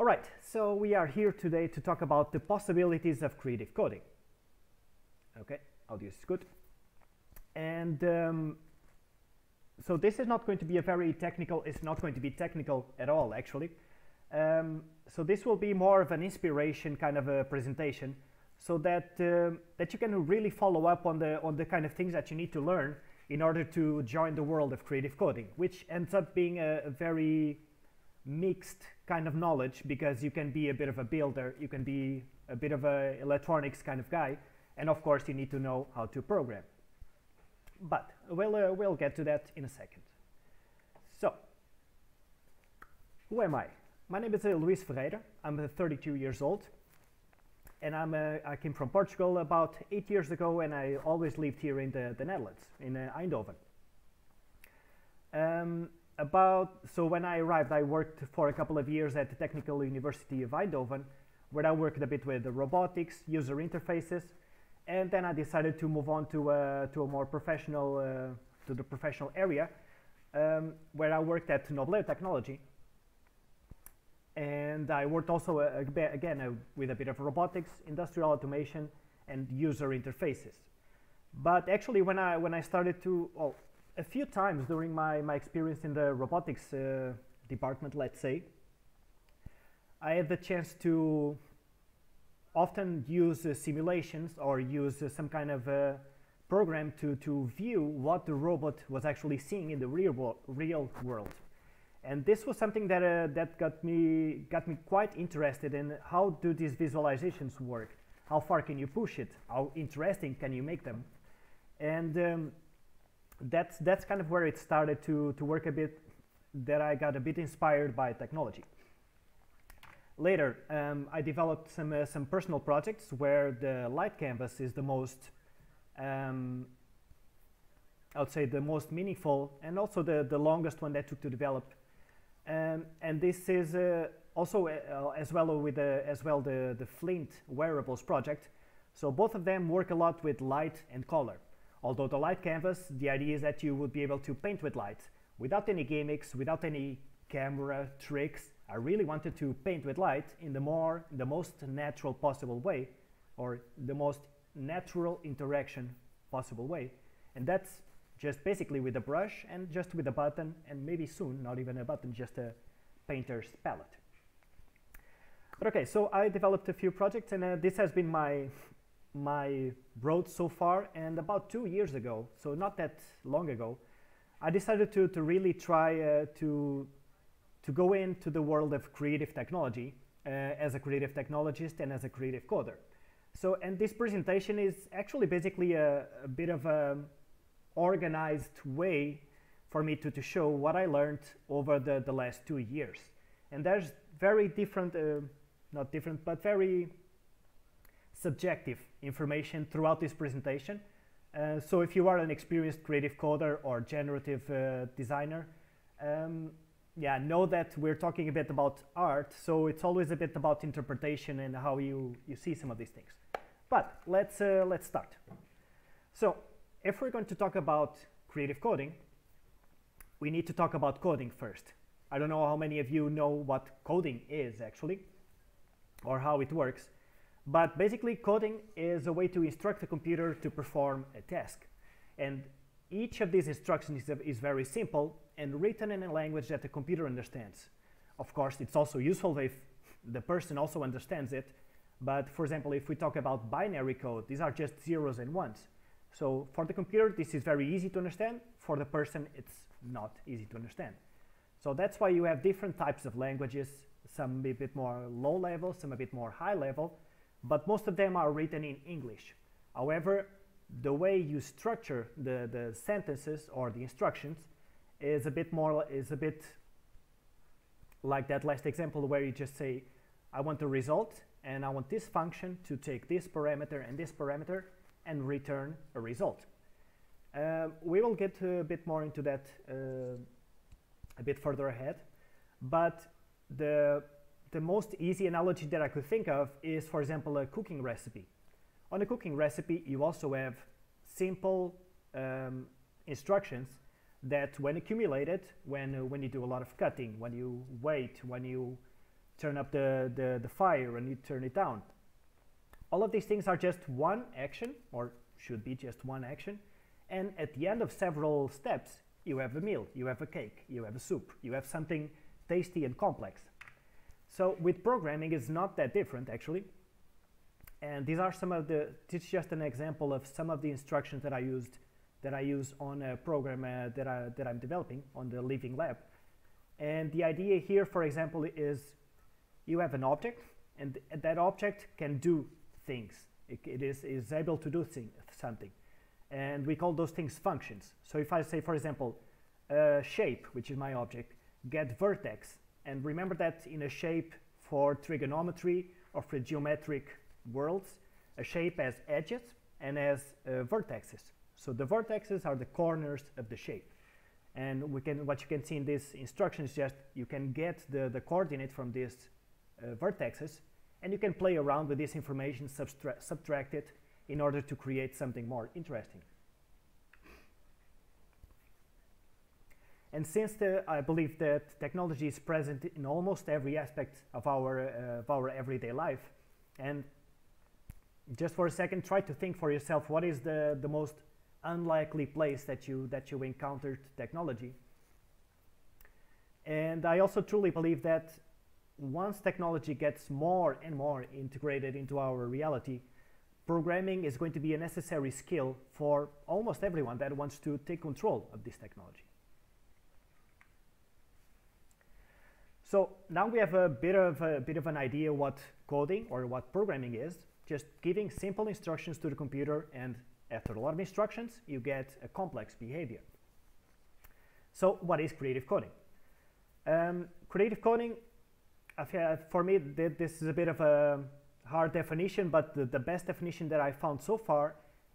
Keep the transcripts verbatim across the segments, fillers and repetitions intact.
All right, so we are here today to talk about the possibilities of creative coding. Okay, audio is good. And um, so this is not going to be a very technical, it's not going to be technical at all, actually. Um, so this will be more of an inspiration kind of a presentation so that, um, that you can really follow up on the, on the kind of things that you need to learn in order to join the world of creative coding, which ends up being a, a very mixed kind of knowledge, because you can be a bit of a builder, you can be a bit of a electronics kind of guy, and of course you need to know how to program. But we'll, uh, we'll get to that in a second. So, who am I? My name is uh, Luis Ferreira. I'm uh, thirty-two years old, and I'm, uh, I came from Portugal about eight years ago, and I always lived here in the, the Netherlands, in uh, Eindhoven. Um, About, so when I arrived, I worked for a couple of years at the Technical University of Eindhoven, where I worked a bit with the robotics, user interfaces, and then I decided to move on to, uh, to a more professional, uh, to the professional area, um, where I worked at Nobleo Technology. And I worked also, a, a, again, a, with a bit of robotics, industrial automation, and user interfaces. But actually, when I, when I started to, well, a few times during my, my experience in the robotics uh, department, let's say, I had the chance to often use uh, simulations or use uh, some kind of uh, program to, to view what the robot was actually seeing in the real, wo real world. And this was something that, uh, that got me, got me quite interested in how do these visualizations work, how far can you push it, how interesting can you make them. And um, That's, that's kind of where it started to, to work a bit, that I got a bit inspired by technology. Later, um, I developed some, uh, some personal projects where the light canvas is the most, um, I would say the most meaningful, and also the, the longest one that took to develop. Um, and this is uh, also uh, as well with the, as well the, the Flint wearables project. So both of them work a lot with light and color. Although the light canvas, the idea is that you would be able to paint with light, without any gimmicks, without any camera tricks. I really wanted to paint with light in the more, the most natural possible way, or the most natural interaction possible way. And that's just basically with a brush and just with a button, and maybe soon, not even a button, just a painter's palette. But okay, so I developed a few projects, and uh, this has been my my road so far. And about two years ago, so not that long ago, I decided to, to really try uh, to, to go into the world of creative technology uh, as a creative technologist and as a creative coder. So, and this presentation is actually basically a, a bit of an organized way for me to, to show what I learned over the, the last two years. And there's very different, uh, not different, but very subjective information throughout this presentation. Uh, so if you are an experienced creative coder or generative uh, designer, um, yeah, know that we're talking a bit about art, so it's always a bit about interpretation and how you, you see some of these things. But let's, uh, let's start. So if we're going to talk about creative coding, we need to talk about coding first. I don't know how many of you know what coding is actually, or how it works. But basically, coding is a way to instruct a computer to perform a task. And each of these instructions is, is very simple and written in a language that the computer understands. Of course, it's also useful if the person also understands it. But for example, if we talk about binary code, these are just zeros and ones. So for the computer, this is very easy to understand. For the person, it's not easy to understand. So that's why you have different types of languages, some a bit more low level, some a bit more high level. But most of them are written in English. However, the way you structure the, the sentences or the instructions is a bit more, is a bit like that last example where you just say, I want the result and I want this function to take this parameter and this parameter and return a result. Uh, we will get a bit more into that uh, a bit further ahead, but the The most easy analogy that I could think of is, for example, a cooking recipe. On a cooking recipe, you also have simple um, instructions that when accumulated, when, uh, when you do a lot of cutting, when you wait, when you turn up the, the, the fire and you turn it down. All of these things are just one action, or should be just one action, and at the end of several steps, you have a meal, you have a cake, you have a soup, you have something tasty and complex. So with programming, it's not that different, actually. And these are some of the, it's just an example of some of the instructions that I used, that I use on a program uh, that, I, that I'm developing on the Living Lab. And the idea here, for example, is you have an object, and th that object can do things. It, it is, is able to do thing, something. And we call those things functions. So if I say, for example, uh, shape, which is my object, get vertex, and remember that in a shape for trigonometry or for geometric worlds, a shape has edges and has uh, vertexes. So the vertexes are the corners of the shape. And we can, what you can see in this instruction is just you can get the, the coordinate from these uh, vertexes, and you can play around with this information, subtra subtract it, in order to create something more interesting. And since the, I believe that technology is present in almost every aspect of our, uh, of our everyday life, and just for a second, try to think for yourself, what is the, the most unlikely place that you, that you encountered technology? And I also truly believe that once technology gets more and more integrated into our reality, programming is going to be a necessary skill for almost everyone that wants to take control of this technology. So now we have a bit of a bit of an idea what coding or what programming is, just giving simple instructions to the computer, and after a lot of instructions, you get a complex behavior. So what is creative coding? Um, creative coding, for me, this is a bit of a hard definition, but the, the best definition that I found so far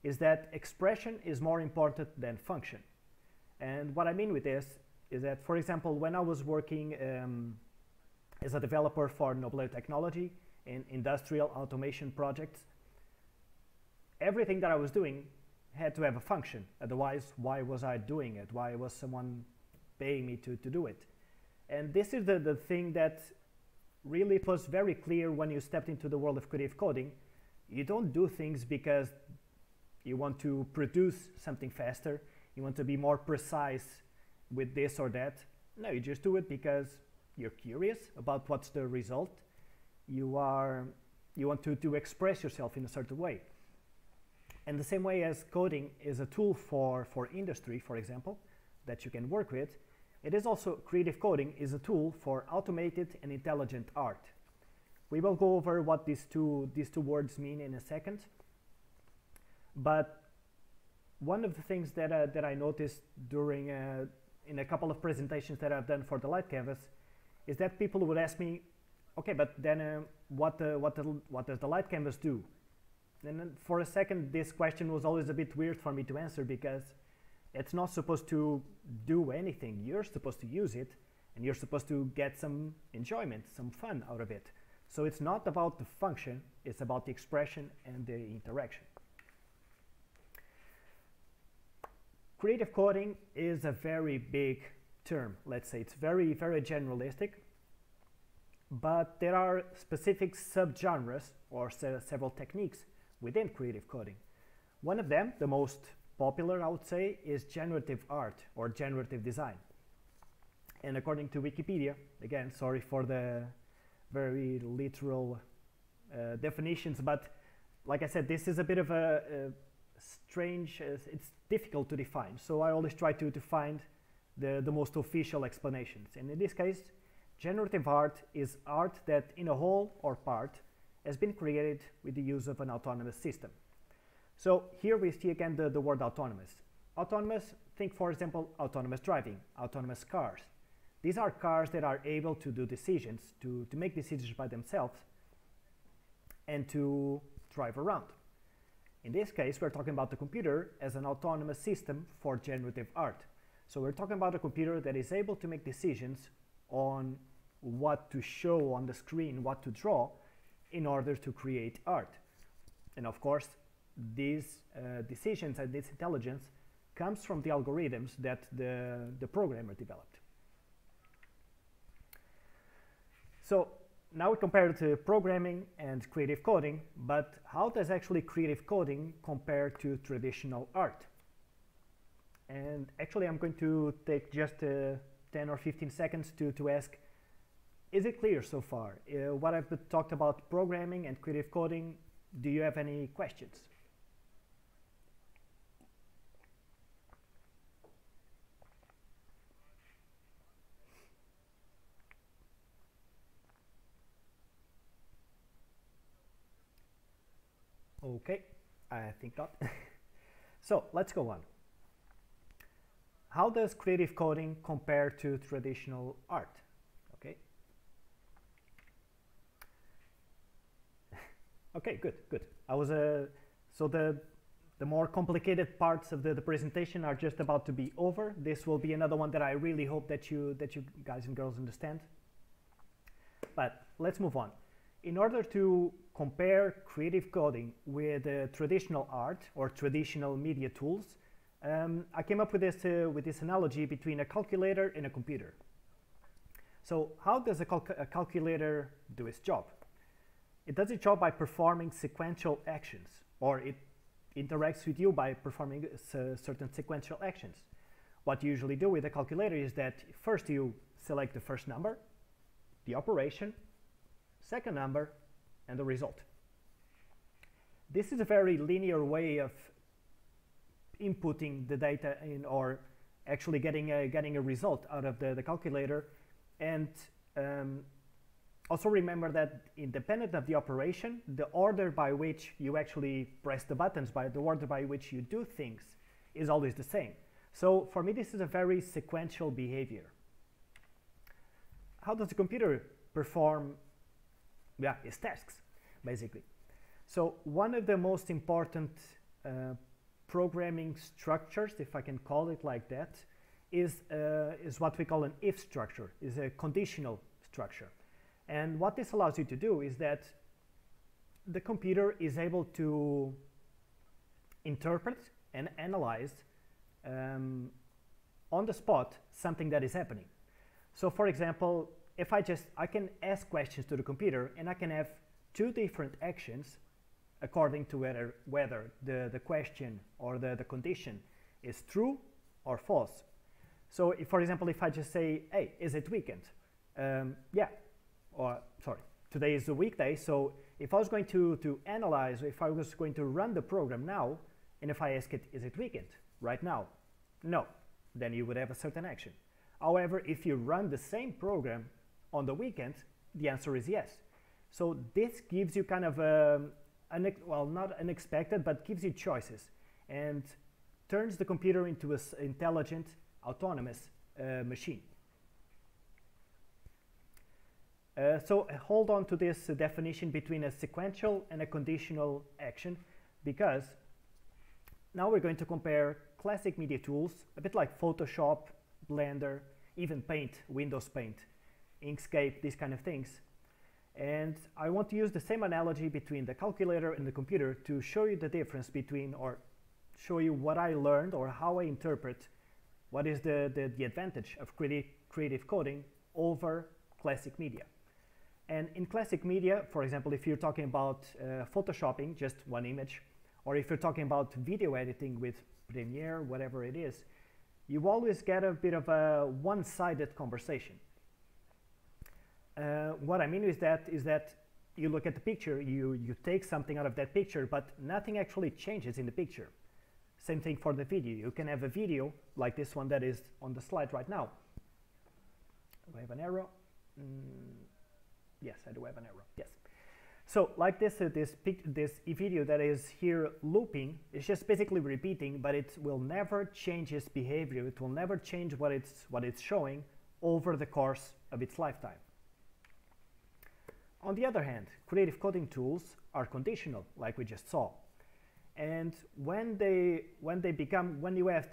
is that expression is more important than function. And what I mean with this is that, for example, when I was working um, as a developer for Nobleo Technology in industrial automation projects, everything that I was doing had to have a function. Otherwise, why was I doing it? Why was someone paying me to, to do it? And this is the, the thing that really, it was very clear when you stepped into the world of creative coding. You don't do things because you want to produce something faster, you want to be more precise with this or that. No, you just do it because you're curious about what's the result. You are, you want to, to express yourself in a certain way. And the same way as coding is a tool for, for industry, for example, that you can work with, it is also, creative coding is a tool for automated and intelligent art. We will go over what these two, these two words mean in a second. But one of the things that, uh, that I noticed during, uh, in a couple of presentations that I've done for the Light Canvas is that people would ask me, okay, but then uh, what, uh, what, the, what does the Light Canvas do? And then for a second, this question was always a bit weird for me to answer, because it's not supposed to do anything. You're supposed to use it, and you're supposed to get some enjoyment, some fun out of it. So it's not about the function, it's about the expression and the interaction. Creative coding is a very big term, let's say. It's very, very generalistic, but there are specific subgenres or se- several techniques within creative coding. One of them, the most popular, I would say, is generative art or generative design. And according to Wikipedia, again, sorry for the very literal uh, definitions, but like I said, this is a bit of a, a strange, uh, it's difficult to define. So I always try to, to find the, the most official explanations. And in this case, generative art is art that in a whole or part has been created with the use of an autonomous system. So here we see again the, the word autonomous. Autonomous, think for example, autonomous driving, autonomous cars. These are cars that are able to do decisions, to, to make decisions by themselves and to drive around. In this case, we're talking about the computer as an autonomous system for generative art. So we're talking about a computer that is able to make decisions on what to show on the screen, what to draw, in order to create art. And of course, these uh, decisions and this intelligence comes from the algorithms that the, the programmer developed. So Now we compared uh, programming and creative coding, but how does actually creative coding compare to traditional art? And actually I'm going to take just uh, ten or fifteen seconds to, to ask, is it clear so far? Uh, what I've talked about programming and creative coding, do you have any questions? Okay, I think not. So let's go on. How does creative coding compare to traditional art? Okay. Okay, good, good. I was uh, so the the more complicated parts of the, the presentation are just about to be over. This will be another one that I really hope that you that you guys and girls understand. But let's move on. In order to compare creative coding with uh, traditional art or traditional media tools, um, I came up with this, uh, with this analogy between a calculator and a computer. So how does a, calc a calculator do its job? It does its job by performing sequential actions, or it interacts with you by performing uh, certain sequential actions. What you usually do with a calculator is that first you select the first number, the operation, second number, and the result. This is a very linear way of inputting the data in, or actually getting a, getting a result out of the, the calculator. And um, also remember that independent of the operation, the order by which you actually press the buttons, by the order by which you do things, is always the same. So for me, this is a very sequential behavior. How does the computer perform Yeah, it's tasks, basically. So one of the most important uh, programming structures, if I can call it like that, is, uh, is what we call an if structure, is a conditional structure. And what this allows you to do is that the computer is able to interpret and analyze um, on the spot something that is happening. So for example, if I just, I can ask questions to the computer, and I can have two different actions according to whether, whether the, the question or the, the condition is true or false. So if, for example, if I just say, hey, is it weekend? Um, yeah, or sorry, today is a weekday. So if I was going to, to analyze, if I was going to run the program now, and if I ask it, is it weekend right now? No, then you would have a certain action. However, if you run the same program on the weekend, the answer is yes. So this gives you kind of a, um, well, not unexpected, but gives you choices and turns the computer into an intelligent, autonomous uh, machine. Uh, so hold on to this uh, definition between a sequential and a conditional action, because now we're going to compare classic media tools, a bit like Photoshop, Blender, even Paint, Windows Paint, Inkscape, these kind of things. And I want to use the same analogy between the calculator and the computer to show you the difference between, or show you what I learned or how I interpret what is the, the, the advantage of creative, creative coding over classic media. And in classic media, for example, if you're talking about uh, photoshopping, just one image, or if you're talking about video editing with Premiere, whatever it is, you always get a bit of a one-sided conversation. Uh, what I mean is that is that you look at the picture, you, you take something out of that picture, but nothing actually changes in the picture. Same thing for the video. You can have a video like this one that is on the slide right now. Do I have an arrow? Mm, yes, I do have an arrow, yes. So like this, uh, this, pic this video that is here looping, it's just basically repeating, but it will never change its behavior. It will never change what it's, what it's showing over the course of its lifetime. On the other hand, creative coding tools are conditional, like we just saw. And when they, when they become, when you add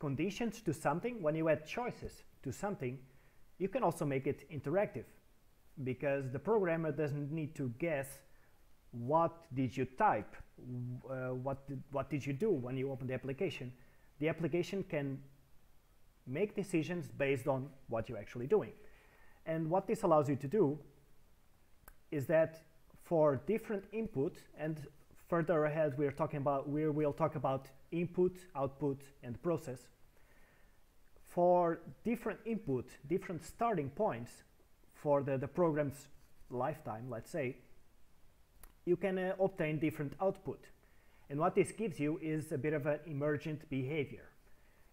conditions to something, when you add choices to something, you can also make it interactive, because the programmer doesn't need to guess what did you type, uh, what, did, what did you do when you opened the application. The application can make decisions based on what you're actually doing. And what this allows you to do is that for different input, and further ahead we're talking about, we will talk about input, output, and process. For different input, different starting points for the, the program's lifetime, let's say, you can uh, obtain different output. And what this gives you is a bit of an emergent behavior.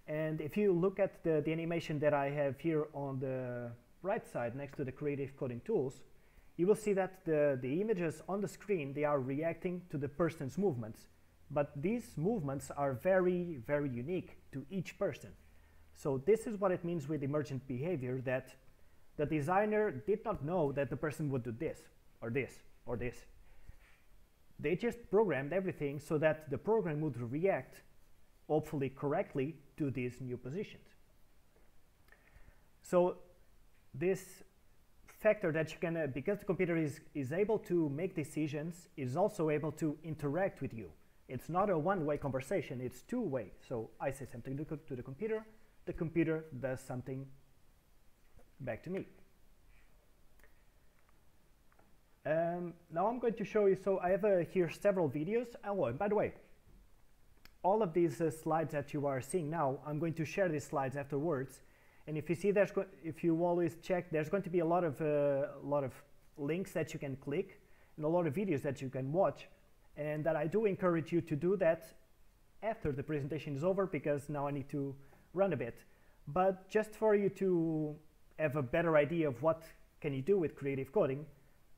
And if you look at the, the animation that I have here on the right side next to the Creative Coding Tools, you will see that the, the images on the screen, they are reacting to the person's movements. But these movements are very, very unique to each person. So this is what it means with emergent behavior, that the designer did not know that the person would do this, or this, or this. They just programmed everything so that the program would react, hopefully correctly, to these new positions. So this factor that you can, uh, because the computer is, is able to make decisions, is also able to interact with you. It's not a one-way conversation, it's two-way. So I say something to, to the computer, the computer does something back to me. Um, now I'm going to show you, so I have uh, here several videos. Oh, and by the way, all of these uh, slides that you are seeing now, I'm going to share these slides afterwards. And if you see, there's go if you always check, there's going to be a lot of, uh, a lot of links that you can click and a lot of videos that you can watch. And that I do encourage you to do that after the presentation is over, because now I need to run a bit. But just for you to have a better idea of what can you do with creative coding,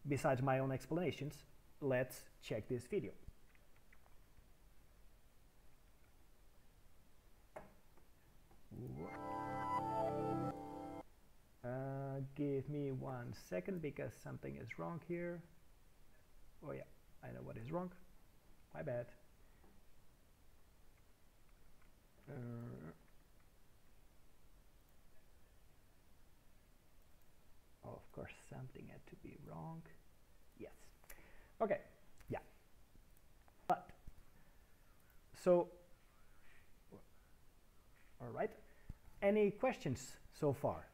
besides my own explanations, let's check this video. Uh, give me one second, because something is wrong here. Oh yeah, I know what is wrong. My bad. Uh, of course, something had to be wrong. Yes. Okay. Yeah. But so, all right. Any questions so far?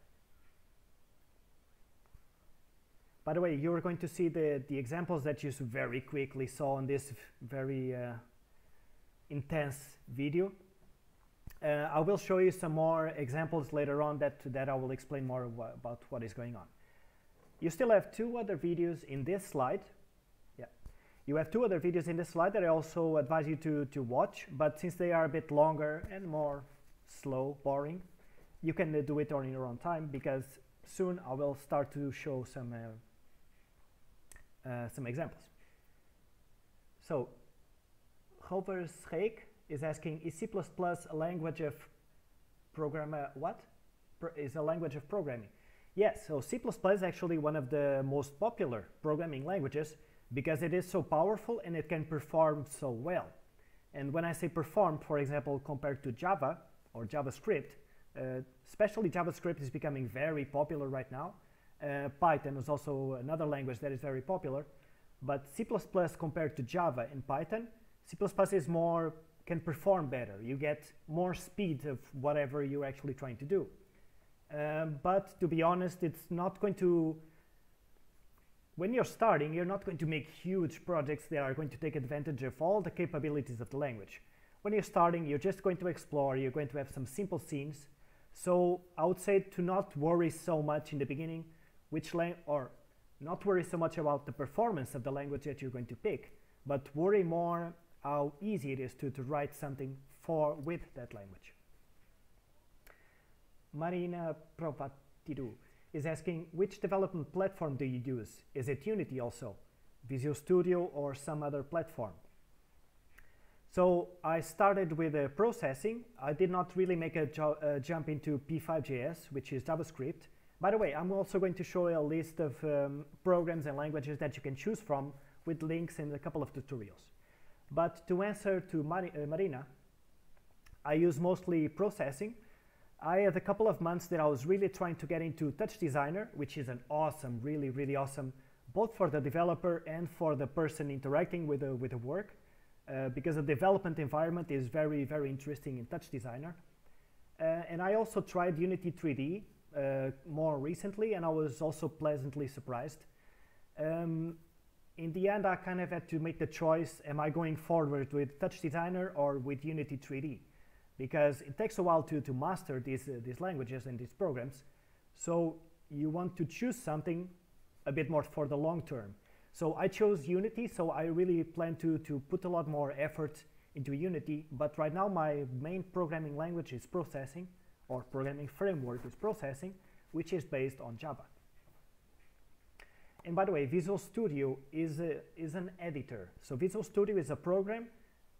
By the way, you are going to see the, the examples that you very quickly saw in this very uh, intense video. Uh, I will show you some more examples later on that, that I will explain more wha about what is going on. You still have two other videos in this slide. Yeah, you have two other videos in this slide that I also advise you to, to watch, but since they are a bit longer and more slow, boring, you can uh, do it on your own time, because soon I will start to show some uh, Uh, some examples. So, Robert Schreik is asking, is C plus plus a language of programmer, what? Pro is a language of programming. Yes, so C plus plus is actually one of the most popular programming languages, because it is so powerful and it can perform so well. And when I say perform, for example, compared to Java or JavaScript, uh, especially JavaScript is becoming very popular right now. Uh, Python is also another language that is very popular, but C plus plus compared to Java and Python, C plus plus is more, can perform better. You get more speed of whatever you're actually trying to do. Um, but to be honest, it's not going to, when you're starting, you're not going to make huge projects that are going to take advantage of all the capabilities of the language. When you're starting, you're just going to explore, you're going to have some simple scenes. So I would say to not worry so much in the beginning, which lang or not worry so much about the performance of the language that you're going to pick, but worry more how easy it is to, to write something for with that language. Marina Provatidou is asking, which development platform do you use? Is it Unity also, Visual Studio, or some other platform? So I started with uh, processing. I did not really make a jo uh, jump into p five dot j s, which is JavaScript. By the way, I'm also going to show you a list of um, programs and languages that you can choose from, with links and a couple of tutorials. But to answer to Mari uh, Marina, I use mostly processing. I had a couple of months that I was really trying to get into TouchDesigner, which is an awesome, really, really awesome, both for the developer and for the person interacting with the, with the work, uh, because the development environment is very, very interesting in TouchDesigner. Uh, and I also tried Unity three D. Uh, more recently, and I was also pleasantly surprised. Um, in the end, I kind of had to make the choice, am I going forward with TouchDesigner or with Unity three D? Because it takes a while to, to master these, uh, these languages and these programs. So you want to choose something a bit more for the long term. So I chose Unity, so I really plan to, to put a lot more effort into Unity, but right now my main programming language is Processing, or programming framework is Processing, which is based on Java. And by the way, Visual Studio is, a, is an editor. So Visual Studio is a program,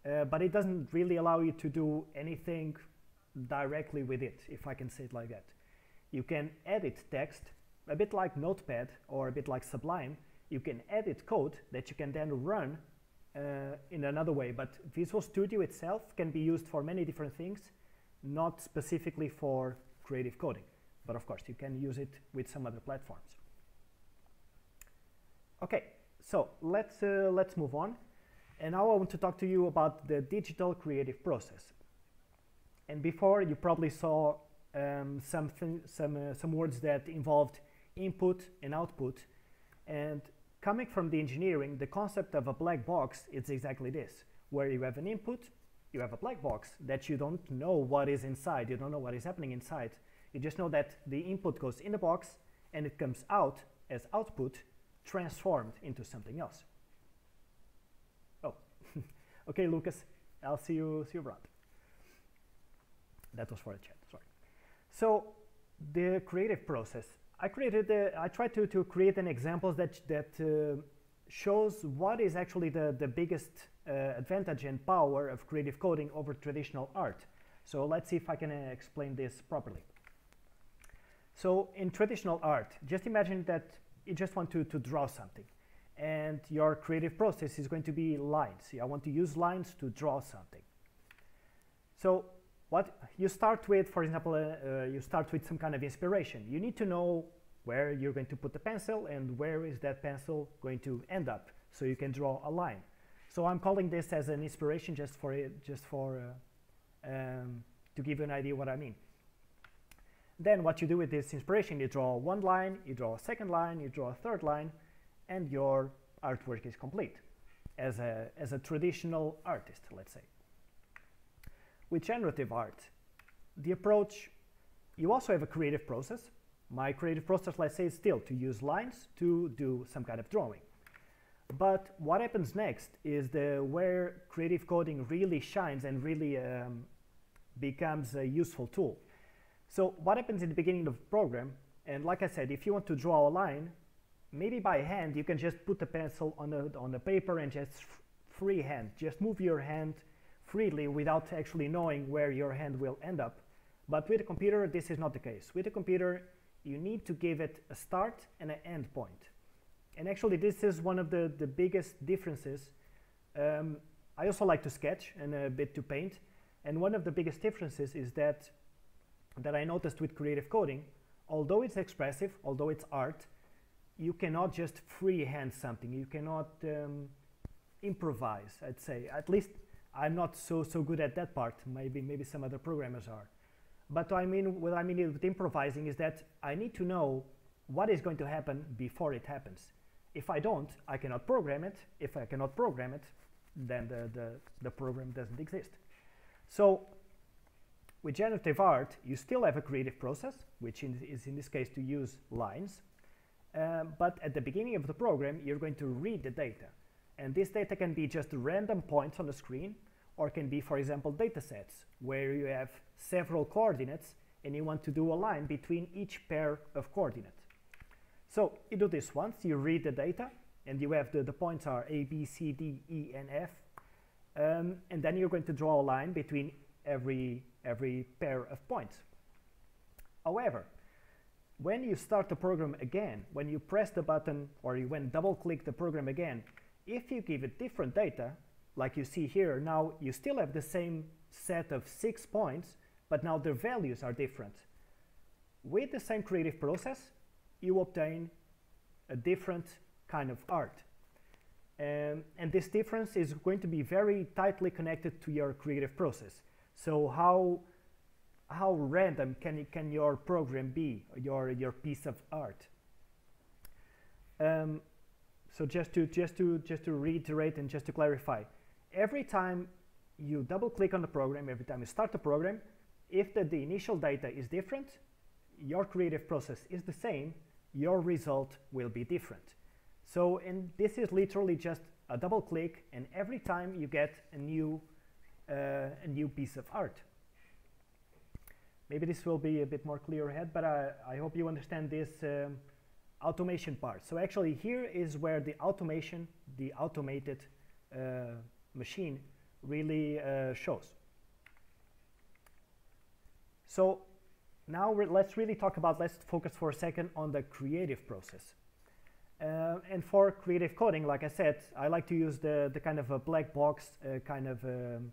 uh, but it doesn't really allow you to do anything directly with it, if I can say it like that. You can edit text, a bit like Notepad or a bit like Sublime. You can edit code that you can then run uh, in another way, but Visual Studio itself can be used for many different things, not specifically for creative coding, but of course you can use it with some other platforms. Okay, so let's, uh, let's move on. And now I want to talk to you about the digital creative process. And before, you probably saw um, something, some, uh, some words that involved input and output, and coming from the engineering, the concept of a black box is exactly this, where you have an input, you have a black box that you don't know what is inside, you don't know what is happening inside. You just know that the input goes in the box and it comes out as output transformed into something else. Oh, okay, Lucas, I'll see you, see you around. That was for the chat, sorry. So the creative process. I created, a, I tried to, to create an example that, that uh, shows what is actually the, the biggest uh, advantage and power of creative coding over traditional art. So let's see if I can uh, explain this properly. So in traditional art, just imagine that you just want to, to draw something, and your creative process is going to be lines. I want to use lines to draw something. So what you start with, for example, uh, uh, you start with some kind of inspiration. You need to know where you're going to put the pencil and where is that pencil going to end up, so you can draw a line. So I'm calling this as an inspiration, just for it, just for uh, um, to give you an idea what I mean. Then what you do with this inspiration, you draw one line, you draw a second line, you draw a third line, and your artwork is complete as a, as a traditional artist, let's say. With generative art, the approach, you also have a creative process. My creative process, let's say, is still to use lines to do some kind of drawing. But what happens next is the where creative coding really shines and really um, becomes a useful tool. So what happens in the beginning of the program, and like I said, if you want to draw a line, maybe by hand, you can just put the pencil on the, on the paper and just freehand, just move your hand freely without actually knowing where your hand will end up. But with a computer, this is not the case. With a computer, you need to give it a start and an end point. And actually, this is one of the, the biggest differences. Um, I also like to sketch and a bit to paint. And one of the biggest differences is that, that I noticed with creative coding, although it's expressive, although it's art, you cannot just freehand something. You cannot um, improvise, I'd say. At least I'm not so so good at that part. Maybe maybe some other programmers are, but I mean what I mean with improvising is that I need to know what is going to happen before it happens. If I don't, I cannot program it. If I cannot program it, then the the, the program doesn't exist. So with generative art, you still have a creative process, which in, is in this case to use lines, um, but at the beginning of the program, you're going to read the data. And this data can be just random points on the screen, or can be, for example, data sets where you have several coordinates and you want to do a line between each pair of coordinates. So you do this once, you read the data, and you have the, the points are A, B, C, D, E, and F. Um, and then you're going to draw a line between every, every pair of points. However, when you start the program again, when you press the button or you when double-click the program again, if you give it different data, like you see here, now you still have the same set of six points, but now their values are different. With the same creative process, you obtain a different kind of art. Um, and this difference is going to be very tightly connected to your creative process. So how, how random can, it, can your program be, your, your piece of art? Um, So just to just to just to reiterate and just to clarify, every time you double click on the program, every time you start the program, if the, the initial data is different, your creative process is the same, your result will be different. So, and this is literally just a double click, and every time you get a new uh, a new piece of art. Maybe this will be a bit more clear ahead, but I, I hope you understand this um, automation part. So actually here is where the automation, the automated uh, machine really uh, shows. So now we're, let's really talk about, let's focus for a second on the creative process. Uh, and for creative coding, like I said, I like to use the, the kind of a black box uh, kind of um,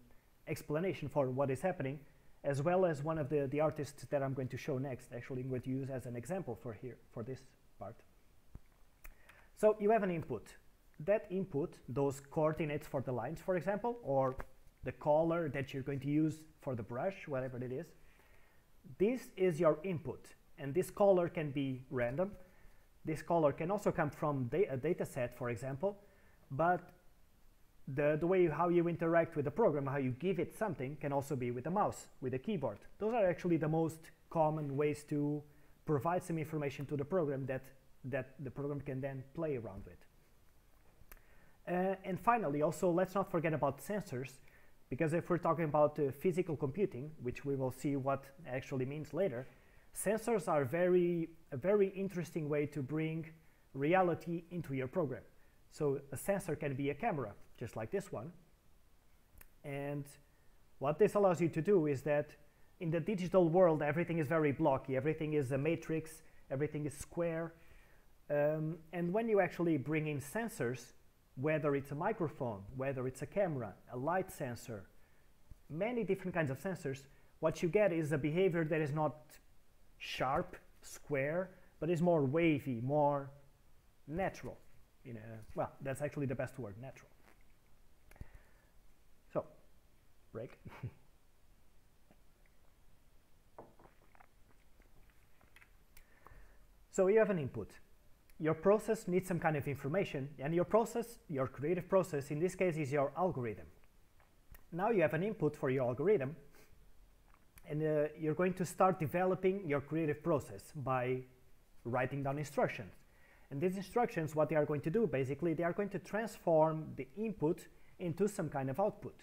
explanation for what is happening, as well as one of the, the artists that I'm going to show next, actually I'm going to use as an example for here, for this part. So you have an input. That input, those coordinates for the lines, for example, or the color that you're going to use for the brush, whatever it is, this is your input. And this color can be random. This color can also come from da a data set, for example, but the, the way you, how you interact with the program, how you give it something, can also be with a mouse, with a keyboard. Those are actually the most common ways to provide some information to the program that, that the program can then play around with. Uh, and finally, also, let's not forget about sensors, because if we're talking about uh, physical computing, which we will see what actually means later, sensors are very, a very interesting way to bring reality into your program. So a sensor can be a camera, just like this one. And what this allows you to do is that in the digital world, everything is very blocky. Everything is a matrix. Everything is square. Um, and when you actually bring in sensors, whether it's a microphone, whether it's a camera, a light sensor, many different kinds of sensors, what you get is a behavior that is not sharp, square, but is more wavy, more natural. In a, well, that's actually the best word, natural. So, break. So you have an input. Your process needs some kind of information, and your process, your creative process, in this case is your algorithm. Now you have an input for your algorithm, and uh, you're going to start developing your creative process by writing down instructions. And these instructions, what they are going to do, basically, they are going to transform the input into some kind of output,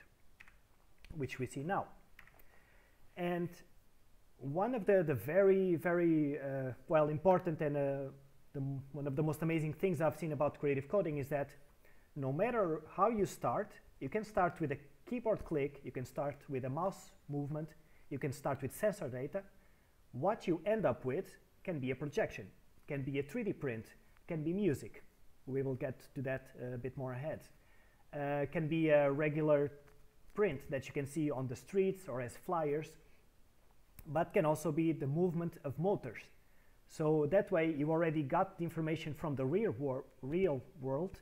which we see now. And one of the, the very, very, uh, well, important and uh, the, one of the most amazing things I've seen about creative coding is that no matter how you start, you can start with a keyboard click, you can start with a mouse movement, you can start with sensor data. What you end up with can be a projection, can be a three D print, can be music. We will get to that a bit more ahead. Uh, can be a regular print that you can see on the streets or as flyers, but can also be the movement of motors. So that way you already got the information from the real, wor real world,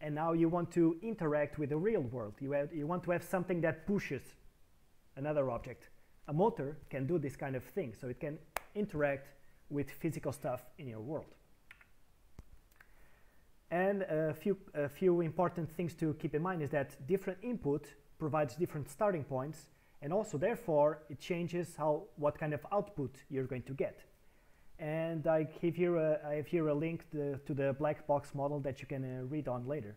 and now you want to interact with the real world. You, have, you want to have something that pushes another object. A motor can do this kind of thing, so it can interact with physical stuff in your world. And a few, a few important things to keep in mind is that different input provides different starting points, and also therefore it changes how, what kind of output you're going to get. And I give here a, I have here a link to, to the black box model that you can uh, read on later.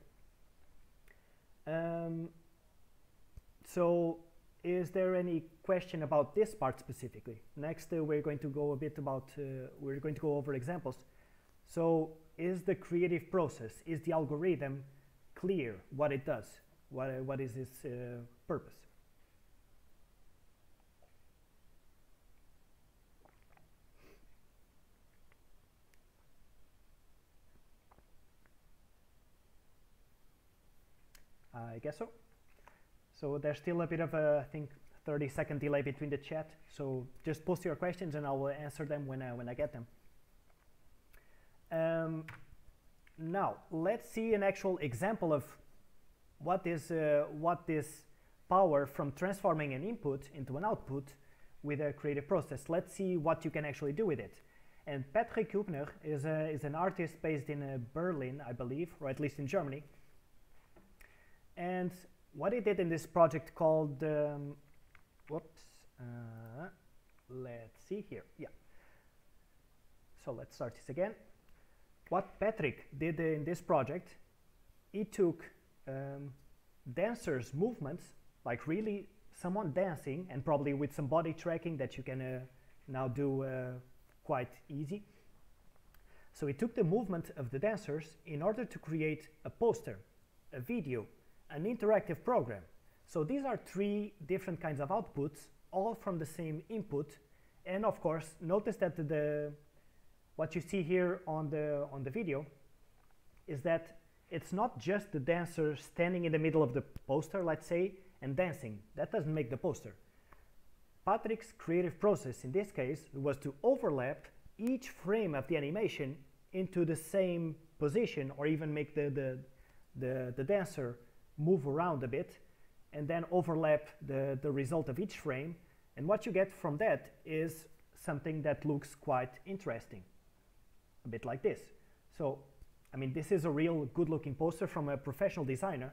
Um, so is there any question about this part specifically? Next uh, we're going to go a bit about, uh, we're going to go over examples. So is the creative process, is the algorithm clear what it does? What, uh, what is its uh, purpose? I guess so. So there's still a bit of a, I think, thirty second delay between the chat. So just post your questions and I will answer them when I, when I get them. Um, now, let's see an actual example of what is, uh, what this power from transforming an input into an output with a creative process. Let's see what you can actually do with it. And Patrick Kupner is, a, is an artist based in uh, Berlin, I believe, or at least in Germany. And what he did in this project called, um, whoops, uh, let's see here, yeah. So let's start this again. What Patrick did in this project, he took um, dancers' movements, like really someone dancing, and probably with some body tracking that you can uh, now do uh, quite easy. So he took the movement of the dancers in order to create a poster, a video, an interactive program. So these are three different kinds of outputs, all from the same input. And of course, notice that the what you see here on the on the video is that it's not just the dancer standing in the middle of the poster, let's say, and dancing. That doesn't make the poster. Patrick's creative process in this case was to overlap each frame of the animation into the same position, or even make the the, the, the dancer move around a bit, and then overlap the, the result of each frame. And what you get from that is something that looks quite interesting, a bit like this. So, I mean, this is a real good-looking poster from a professional designer.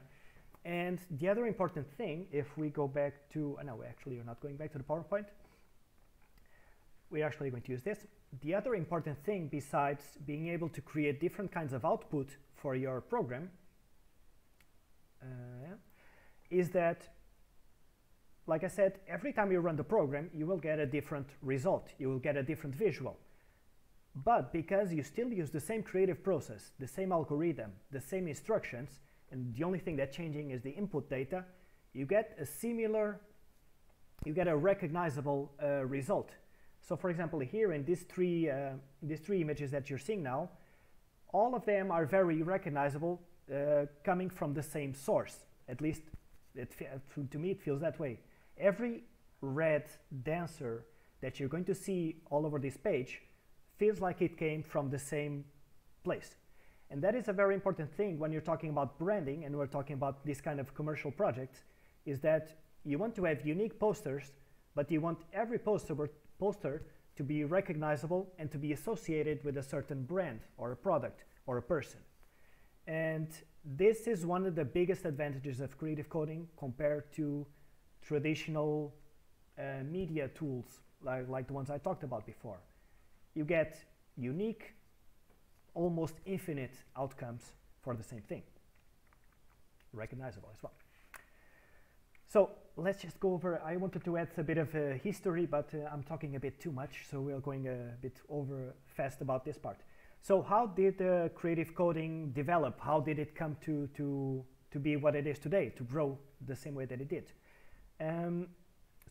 And the other important thing, if we go back to, oh no, actually we're not going back to the PowerPoint. We're actually going to use this. The other important thing, besides being able to create different kinds of output for your program, uh, is that, like I said, every time you run the program, you will get a different result. You will get a different visual. But because you still use the same creative process, the same algorithm, the same instructions, and the only thing that's changing is the input data, you get a similar, you get a recognizable uh, result. So for example, here in these three, uh, these three images that you're seeing now, all of them are very recognizable, uh, coming from the same source. At least it, to me, it feels that way. Every red dancer that you're going to see all over this page feels like it came from the same place. And that is a very important thing when you're talking about branding and we're talking about this kind of commercial projects, is that you want to have unique posters, but you want every poster, poster to be recognizable and to be associated with a certain brand or a product or a person. And this is one of the biggest advantages of creative coding compared to traditional uh, media tools like, like the ones I talked about before. You get unique, almost infinite outcomes for the same thing, recognizable as well. So let's just go over, I wanted to add a bit of uh, history, but uh, I'm talking a bit too much, so we're going a bit over fast about this part. So how did uh, creative coding develop? How did it come to, to, to be what it is today, to grow the same way that it did? Um,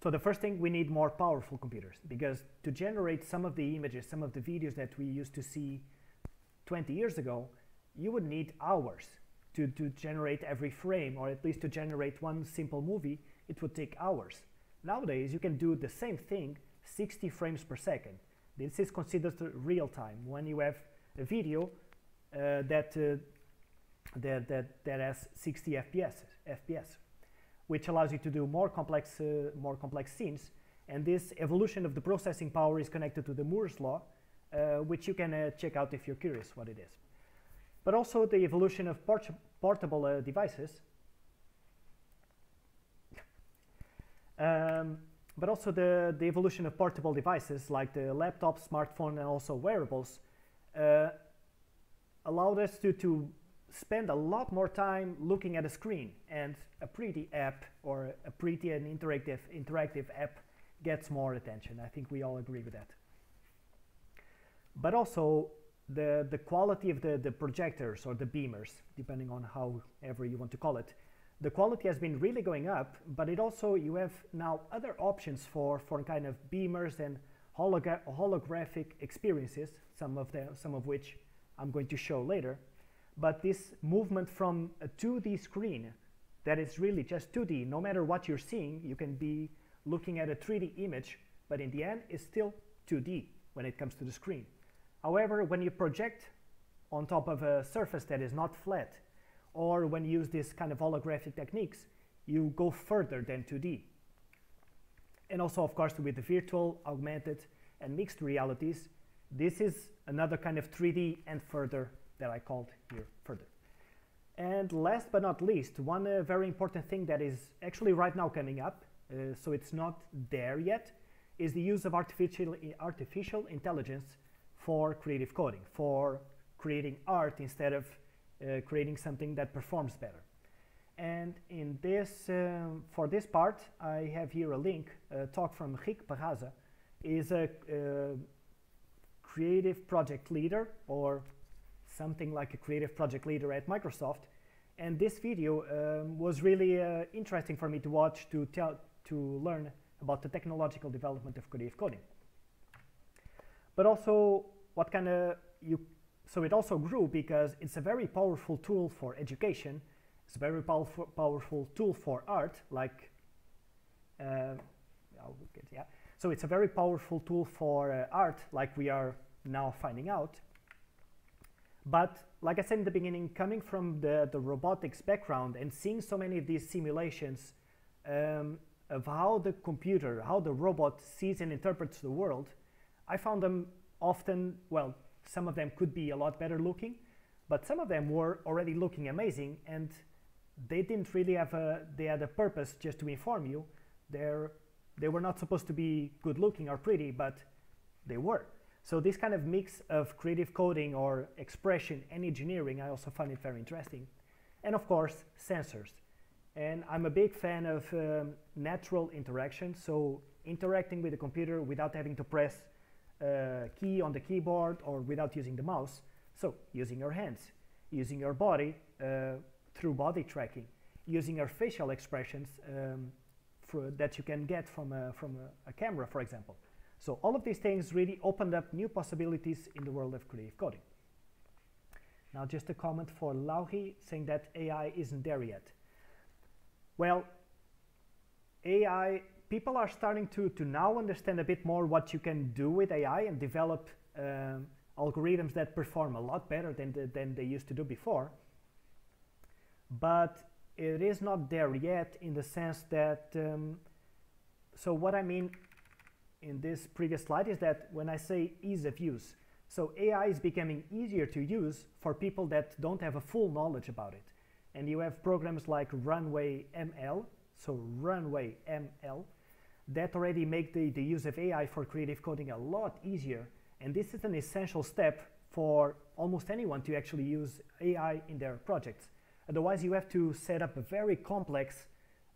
so the first thing, we need more powerful computers, because to generate some of the images, some of the videos that we used to see twenty years ago, you would need hours to, to generate every frame, or at least to generate one simple movie, it would take hours. Nowadays, you can do the same thing sixty frames per second. This is considered real time. When you have a video uh, that, uh, that, that, that has sixty F P S, F P S, which allows you to do more complex, uh, more complex scenes. And this evolution of the processing power is connected to the Moore's law, Uh, which you can uh, check out if you're curious what it is. But also the evolution of port portable uh, devices, um, but also the, the evolution of portable devices like the laptop, smartphone, and also wearables uh, allowed us to, to spend a lot more time looking at a screen, and a pretty app or a pretty and interactive, interactive app gets more attention. I think we all agree with that. But also the, the quality of the, the projectors or the beamers, depending on however you want to call it. The quality has been really going up, but it also, you have now other options for, for kind of beamers and hologra holographic experiences, some of, the, some of which I'm going to show later. But this movement from a two D screen that is really just two D, no matter what you're seeing, you can be looking at a three D image, but in the end it's still two D when it comes to the screen. However, when you project on top of a surface that is not flat, or when you use this kind of holographic techniques, you go further than two D. And also, of course, with the virtual, augmented, and mixed realities, This is another kind of three D and further that I called here further. And last but not least, one uh, very important thing that is actually right now coming up, uh, so it's not there yet, is the use of artificial, artificial intelligence for creative coding, for creating art instead of uh, creating something that performs better. And in this, um, for this part, I have here a link, a talk from Hik Fajaza. He's a uh, creative project leader, or something like a creative project leader at Microsoft. And this video um, was really uh, interesting for me to watch, to tell, to learn about the technological development of creative coding. But also, what kind of you? So it also grew because it's a very powerful tool for education. It's a very powerful, powerful tool for art. Like, uh, yeah. So it's a very powerful tool for uh, art, like we are now finding out. But like I said in the beginning, coming from the the robotics background and seeing so many of these simulations um, of how the computer, how the robot sees and interprets the world, I found them often, well, some of them could be a lot better looking, but some of them were already looking amazing, and they didn't really have a, they had a purpose just to inform you. They're, they were not supposed to be good looking or pretty, but they were. So this kind of mix of creative coding or expression and engineering, I also find it very interesting. And of course, sensors. And I'm a big fan of um, natural interaction, so interacting with the computer without having to press a key on the keyboard or without using the mouse. So using your hands, using your body uh, through body tracking, using your facial expressions um, for, that you can get from, a, from a, a camera, for example. So all of these things really opened up new possibilities in the world of creative coding. Now just a comment for Laurie saying that A I isn't there yet. Well, A I, people are starting to, to now understand a bit more what you can do with A I and develop um, algorithms that perform a lot better than, the, than they used to do before. But it is not there yet in the sense that, um, so what I mean in this previous slide is that when I say ease of use, so A I is becoming easier to use for people that don't have a full knowledge about it. And you have programs like Runway M L, so Runway M L, that already make the, the use of A I for creative coding a lot easier. And this is an essential step for almost anyone to actually use A I in their projects. Otherwise, you have to set up a very complex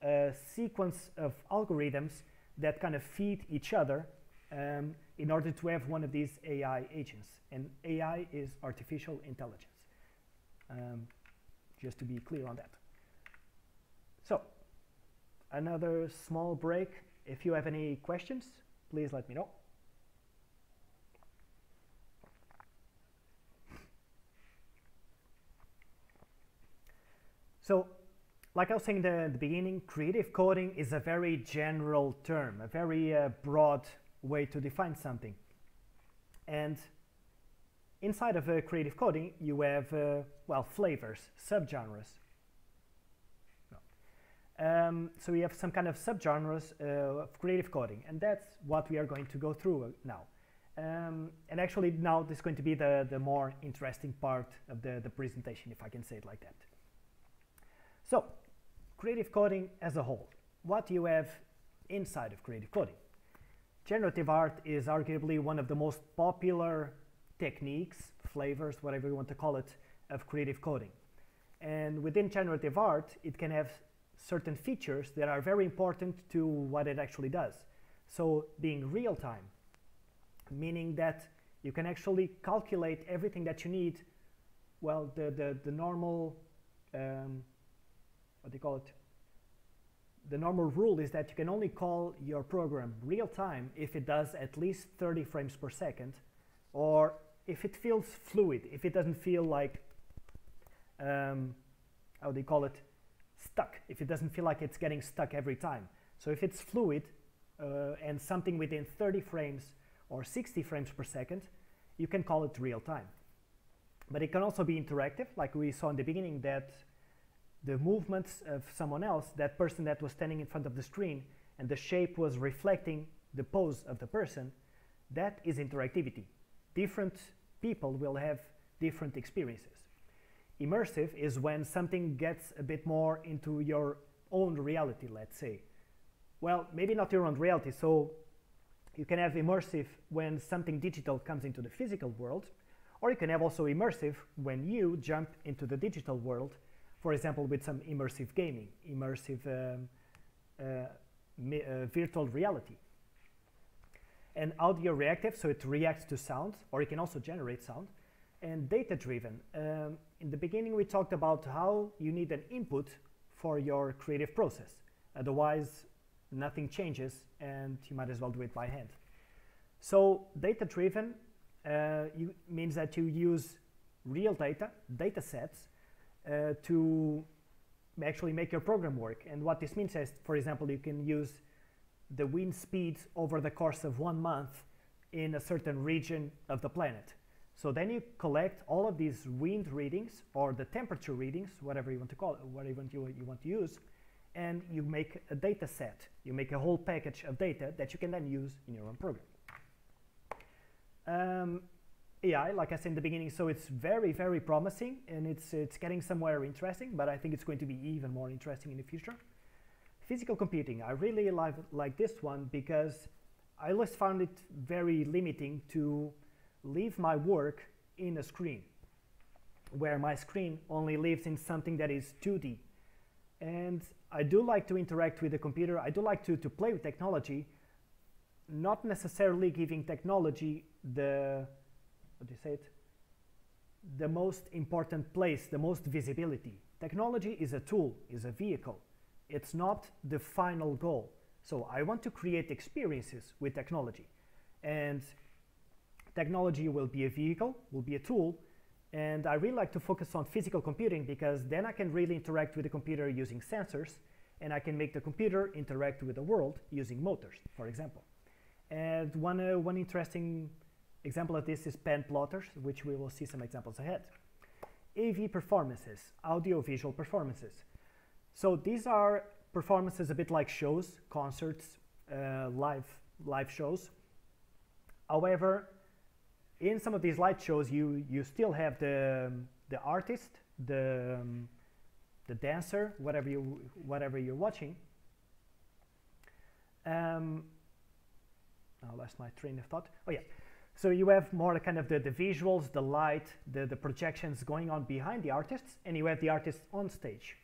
uh, sequence of algorithms that kind of feed each other um, in order to have one of these A I agents. And A I is artificial intelligence. Um, just to be clear on that. So, another small break. If you have any questions, please let me know. So, like I was saying in the, the beginning, creative coding is a very general term, a very uh, broad way to define something. And inside of uh, creative coding, you have, uh, well, flavors, subgenres. No. Um, so we have some kind of subgenres uh, of creative coding, and that's what we are going to go through now. Um, and actually now this is going to be the, the more interesting part of the, the presentation, if I can say it like that. So, creative coding as a whole. What you have inside of creative coding. Generative art is arguably one of the most popular techniques, flavors, whatever you want to call it, of creative coding. And within generative art, it can have certain features that are very important to what it actually does. So being real-time, meaning that you can actually calculate everything that you need, well, the, the, the normal, um, what do you call it? The normal rule is that you can only call your program real-time if it does at least thirty frames per second, or if it feels fluid, if it doesn't feel like, um, how do you call it, stuck, if it doesn't feel like it's getting stuck every time. So if it's fluid uh, and something within thirty frames or sixty frames per second, you can call it real time. But it can also be interactive, like we saw in the beginning, that the movements of someone else, that person that was standing in front of the screen and the shape was reflecting the pose of the person, that is interactivity. different people will have different experiences. Immersive is when something gets a bit more into your own reality, let's say. Well, maybe not your own reality, so you can have immersive when something digital comes into the physical world, or you can have also immersive when you jump into the digital world, for example, with some immersive gaming, immersive um, uh, mi uh, virtual reality. And audio reactive, so it reacts to sound, or it can also generate sound, and data-driven. Um, in the beginning, we talked about how you need an input for your creative process. Otherwise, nothing changes, and you might as well do it by hand. So data-driven uh, means that you use real data, data sets, uh, to actually make your program work. And what this means is, for example, you can use the wind speeds over the course of one month in a certain region of the planet. So then you collect all of these wind readings or the temperature readings, whatever you want to call it, whatever you, you want to use, and you make a data set. You make a whole package of data that you can then use in your own program. Um, A I, like I said in the beginning, so it's very, very promising, and it's, it's getting somewhere interesting, but I think it's going to be even more interesting in the future. Physical computing, I really like, like this one because I always found it very limiting to leave my work in a screen, where my screen only lives in something that is two D. And I do like to interact with the computer, I do like to, to play with technology, not necessarily giving technology the, what do you say it? The most important place, the most visibility. Technology is a tool, is a vehicle. It's not the final goal. So I want to create experiences with technology. And technology will be a vehicle, will be a tool, and I really like to focus on physical computing because then I can really interact with the computer using sensors, and I can make the computer interact with the world using motors, for example. And one, uh, one interesting example of this is pen plotters, which we will see some examples ahead. A V performances, audio-visual performances. So these are performances a bit like shows, concerts, uh, live, live shows. However, in some of these light shows, you, you still have the, the artist, the, um, the dancer, whatever, you, whatever you're watching. Um, I lost my train of thought. Oh yeah, so you have more kind of the, the visuals, the light, the, the projections going on behind the artists, and you have the artists on stage.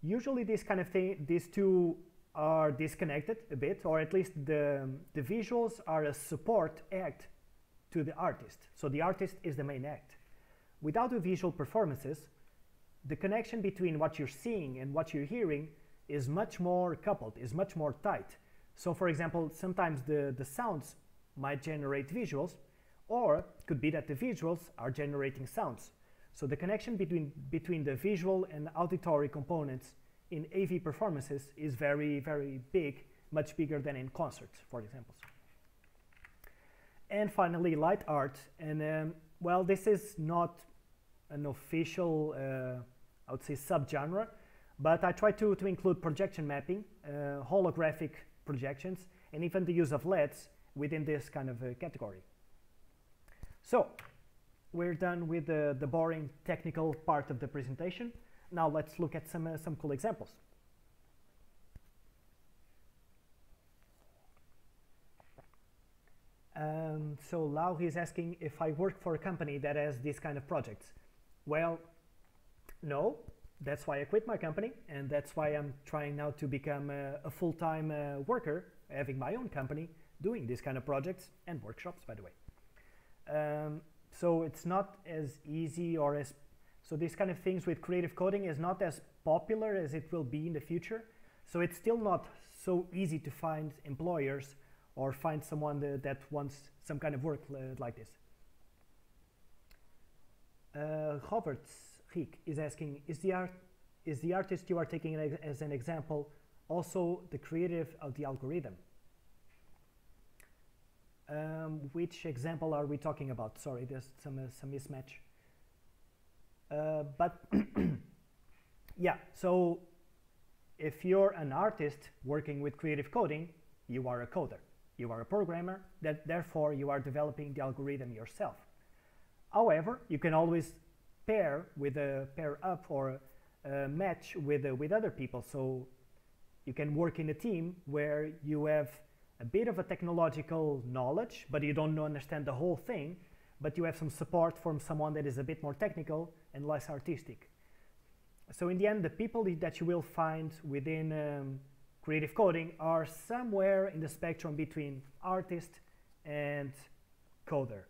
Usually this kind of thing, these two are disconnected a bit, or at least the, the visuals are a support act to the artist. So the artist is the main act. Without the visual performances, the connection between what you're seeing and what you're hearing is much more coupled, is much more tight. So for example, sometimes the, the sounds might generate visuals, or it could be that the visuals are generating sounds. So the connection between, between the visual and auditory components in A V performances is very, very big, much bigger than in concerts, for example. And finally, light art, and um, well, this is not an official, uh, I would say, subgenre, but I try to, to include projection mapping, uh, holographic projections, and even the use of L E Ds within this kind of uh, category. So, we're done with the, the boring technical part of the presentation. Now let's look at some, uh, some cool examples. Um, so Lau is asking if I work for a company that has these kind of projects. Well, no, that's why I quit my company, and that's why I'm trying now to become a, a full-time uh, worker, having my own company, doing these kind of projects and workshops, by the way. Um, so it's not as easy or as, so these kind of things with creative coding is not as popular as it will be in the future. So it's still not so easy to find employers or find someone that, that wants some kind of work uh, like this. Uh, Roberts Hik is asking, is the, art, is the artist you are taking as an example also the creative of the algorithm? Um, which example are we talking about? Sorry, there's some, uh, some mismatch. Uh, but yeah, so if you're an artist working with creative coding, you are a coder. You are a programmer, that therefore you are developing the algorithm yourself. However, you can always pair with a pair up or a match with uh, with other people, so you can work in a team where you have a bit of a technological knowledge, but you don't understand the whole thing, but you have some support from someone that is a bit more technical and less artistic. So in the end, the people that you will find within um, creative coding are somewhere in the spectrum between artist and coder.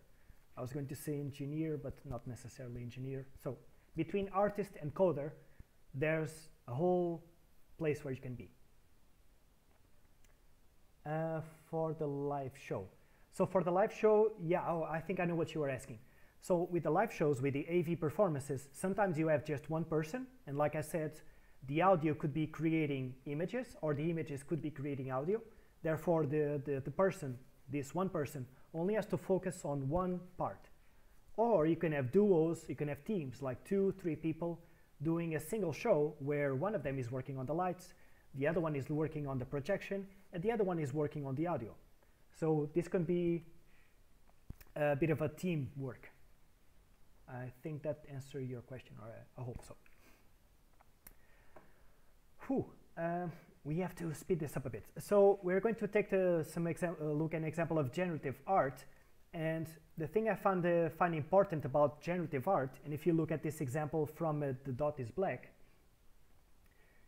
I was going to say engineer, but not necessarily engineer. So between artist and coder, there's a whole place where you can be. Uh, for the live show. So for the live show, yeah, oh, I think I know what you were asking. So with the live shows, with the A V performances, sometimes you have just one person, and like I said, the audio could be creating images, or the images could be creating audio. Therefore, the, the, the person, this one person, only has to focus on one part. Or you can have duos, you can have teams, like two, three people doing a single show where one of them is working on the lights, the other one is working on the projection, and the other one is working on the audio. So this can be a bit of a teamwork. I think that answered your question, or I, I hope so. Whew, uh, we have to speed this up a bit. So we're going to take the, some a look at an example of generative art. And the thing I found, uh, find important about generative art, and if you look at this example from uh, The Dot is Black,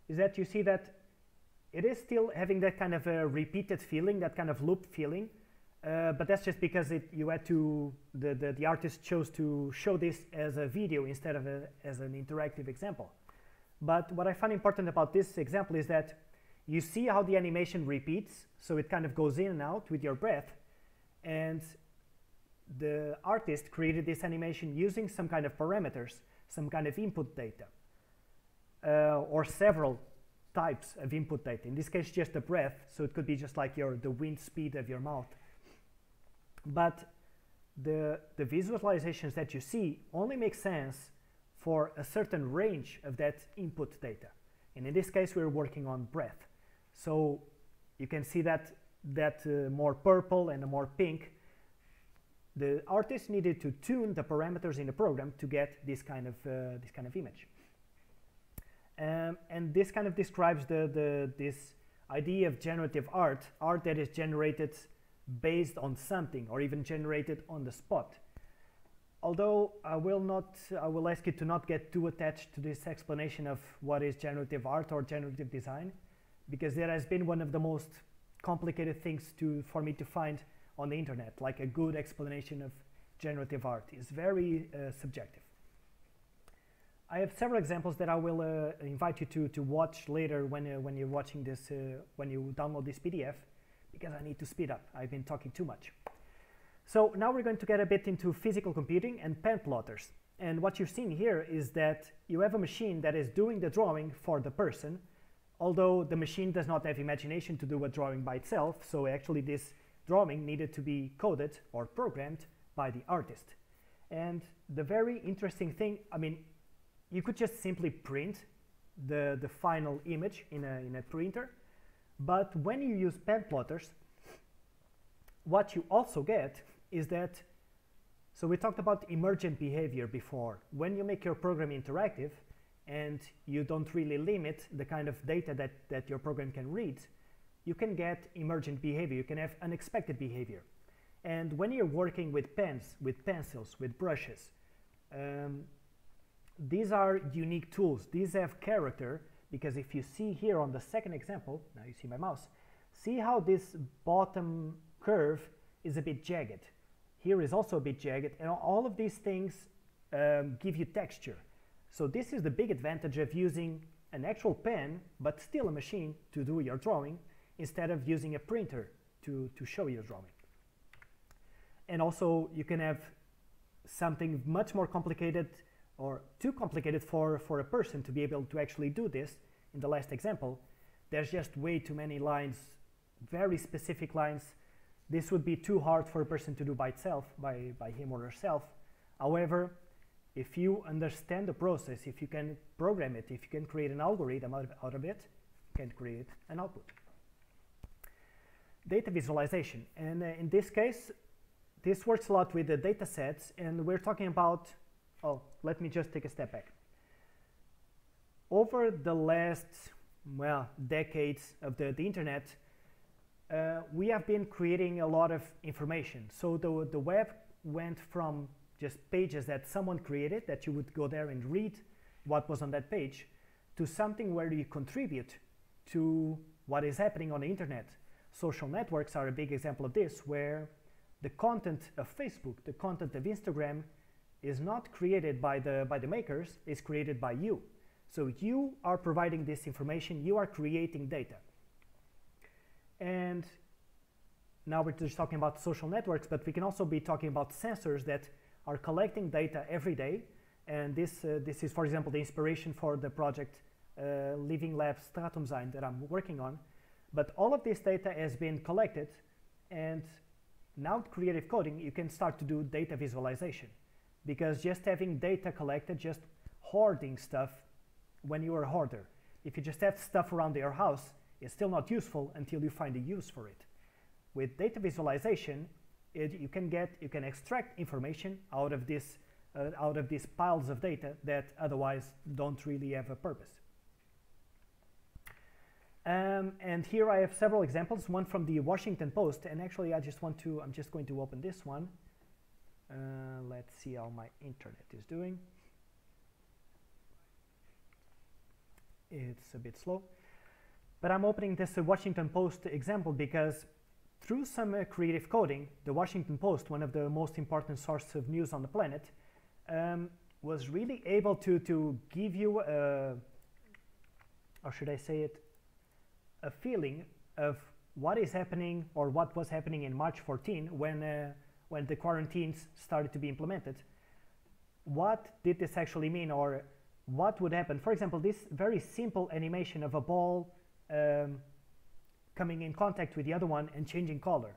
is that you see that it is still having that kind of a repeated feeling, that kind of loop feeling, uh, but that's just because it, you had to, the, the, the artist chose to show this as a video instead of a, as an interactive example. But what I find important about this example is that you see how the animation repeats, so it kind of goes in and out with your breath, and the artist created this animation using some kind of parameters, some kind of input data, uh, or several types of input data, in this case just the breath, so it could be just like your the wind speed of your mouth. But the, the visualizations that you see only make sense for a certain range of that input data, and in this case we're working on breath. So you can see that, that uh, more purple and the more pink, the artist needed to tune the parameters in the program to get this kind of, uh, this kind of image. Um, and this kind of describes the, the, this idea of generative art, art that is generated based on something or even generated on the spot. Although I will not, I will ask you to not get too attached to this explanation of what is generative art or generative design, because that has been one of the most complicated things to, for me to find on the internet, like a good explanation of generative art. It's very uh, subjective. I have several examples that I will uh, invite you to, to watch later when, uh, when you're watching this, uh, when you download this P D F, because I need to speed up. I've been talking too much. So now we're going to get a bit into physical computing and pen plotters. And what you're seeing here is that you have a machine that is doing the drawing for the person, although the machine does not have imagination to do a drawing by itself, so actually this drawing needed to be coded or programmed by the artist. And the very interesting thing, I mean, you could just simply print the, the final image in a, in a printer, but when you use pen plotters, what you also get is that, so we talked about emergent behavior before. When you make your program interactive and you don't really limit the kind of data that, that your program can read, you can get emergent behavior, you can have unexpected behavior. And when you're working with pens, with pencils, with brushes, um, these are unique tools. These have character, because if you see here on the second example, now you see my mouse, see how this bottom curve is a bit jagged. Here is also a bit jagged, and all of these things um, give you texture. So this is the big advantage of using an actual pen, but still a machine to do your drawing, instead of using a printer to, to show your drawing. And also you can have something much more complicated, or too complicated for, for a person to be able to actually do this. In the last example, there's just way too many lines, very specific lines. This would be too hard for a person to do by itself, by, by him or herself. However, if you understand the process, if you can program it, if you can create an algorithm out of, out of it, you can create an output. data visualization. And uh, in this case, this works a lot with the data sets, and we're talking about, oh, let me just take a step back. Over the last, well, decades of the, the internet, uh, we have been creating a lot of information. So the, the web went from just pages that someone created, that you would go there and read what was on that page, to something where you contribute to what is happening on the internet. Social networks are a big example of this, where the content of Facebook, the content of Instagram is not created by the, by the makers, it's created by you. So you are providing this information, you are creating data. And now we're just talking about social networks, but we can also be talking about sensors that are collecting data every day. And this, uh, this is, for example, the inspiration for the project uh, Living Lab Stratumzijn that I'm working on. But all of this data has been collected, and now with creative coding, you can start to do data visualization, because just having data collected, just hoarding stuff when you are a hoarder, if you just have stuff around your house, it's still not useful until you find a use for it. With data visualization, it, you can get, you can extract information out of this, uh, out of these piles of data that otherwise don't really have a purpose. Um, and here I have several examples, one from the Washington Post, and actually I just want to, I'm just going to open this one. Uh, let's see how my internet is doing. It's a bit slow, but I'm opening this uh, Washington Post example because through some uh, creative coding, the Washington Post, one of the most important sources of news on the planet, um, was really able to, to give you, a, or should I say it, a feeling of what is happening or what was happening in March fourteenth when, uh, when the quarantines started to be implemented. What did this actually mean, or what would happen? For example, this very simple animation of a ball um, coming in contact with the other one and changing color.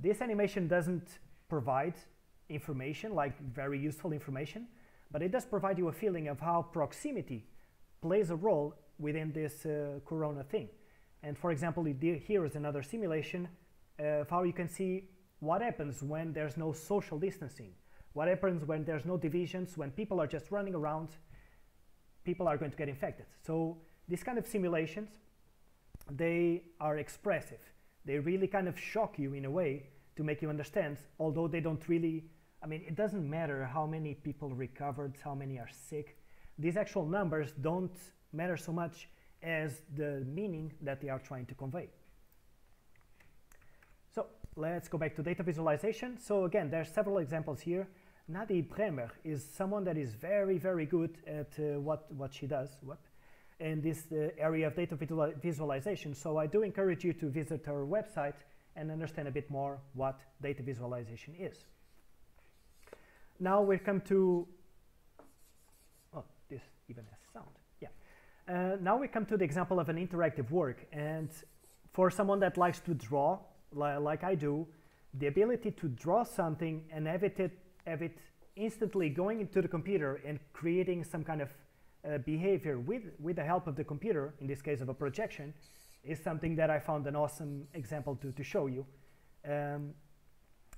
This animation doesn't provide information, like very useful information, but it does provide you a feeling of how proximity plays a role within this uh, corona thing. And for example, here is another simulation of how you can see what happens when there's no social distancing, what happens when there's no divisions, when people are just running around, people are going to get infected. So these kind of simulations, they are expressive. They really kind of shock you in a way to make you understand, although they don't really, I mean, it doesn't matter how many people recovered, how many are sick. These actual numbers don't matter so much as the meaning that they are trying to convey. So let's go back to data visualization. So again, there are several examples here. Nadia Bremer is someone that is very, very good at uh, what, what she does what, in this uh, area of data visualization. So I do encourage you to visit her website and understand a bit more what data visualization is. Now we come to, oh, this even has sound. Uh, now we come to the example of an interactive work, and for someone that likes to draw, li like I do, the ability to draw something and have it, have it instantly going into the computer and creating some kind of uh, behavior with, with the help of the computer, in this case of a projection, is something that I found an awesome example to, to show you. Um,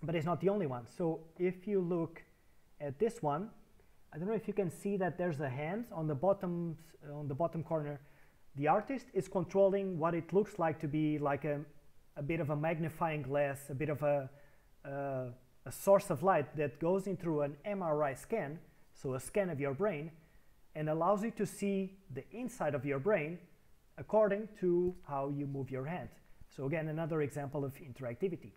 but it's not the only one. So if you look at this one, I don't know if you can see that there's a hand on the bottom, uh, on the bottom corner. The artist is controlling what it looks like to be like a, a bit of a magnifying glass, a bit of a, uh, a source of light that goes into an M R I scan, so a scan of your brain, and allows you to see the inside of your brain according to how you move your hand. So again, another example of interactivity.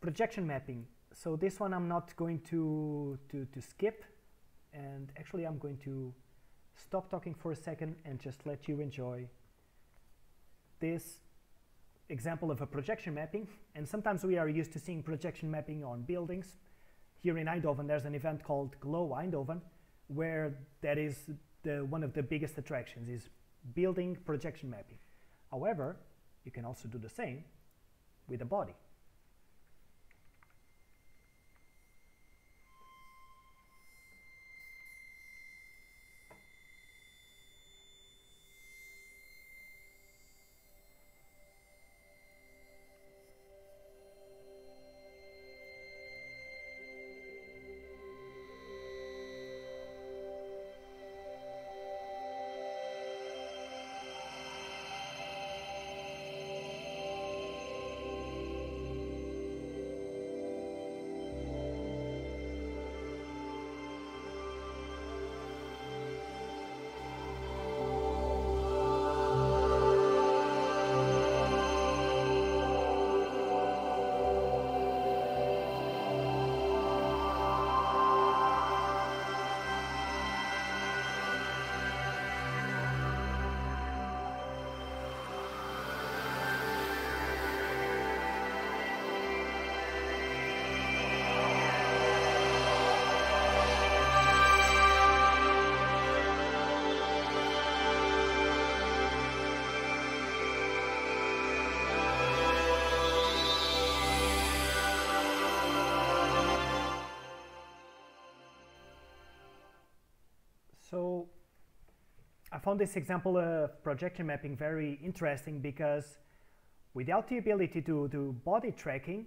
Projection mapping. So this one I'm not going to, to, to skip, and actually I'm going to stop talking for a second and just let you enjoy this example of a projection mapping. And sometimes we are used to seeing projection mapping on buildings. Here in Eindhoven there's an event called Glow Eindhoven, where that is the, one of the biggest attractions is building projection mapping. However, you can also do the same with a body. So I found this example of projection mapping very interesting because without the ability to do body tracking,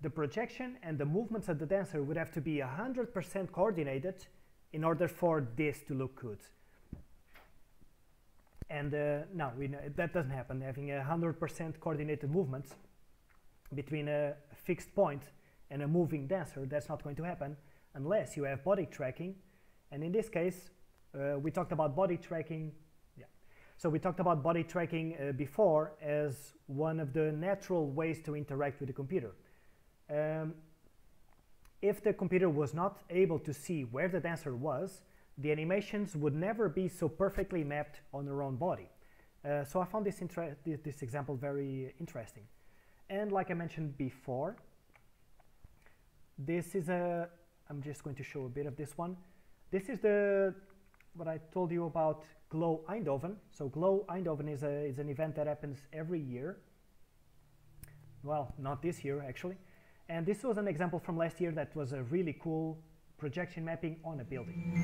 the projection and the movements of the dancer would have to be one hundred percent coordinated in order for this to look good. And uh, no, we know that doesn't happen. Having one hundred percent coordinated movements between a fixed point and a moving dancer, that's not going to happen unless you have body tracking. And in this case, uh, we talked about body tracking. Yeah. So we talked about body tracking uh, before as one of the natural ways to interact with the computer. Um, if the computer was not able to see where the dancer was, the animations would never be so perfectly mapped on their own body. Uh, so I found this, this example very interesting. And like I mentioned before, this is a, I'm just going to show a bit of this one. This is the, what I told you about Glow Eindhoven. So Glow Eindhoven is, a, is an event that happens every year. Well, not this year actually. And this was an example from last year that was a really cool projection mapping on a building.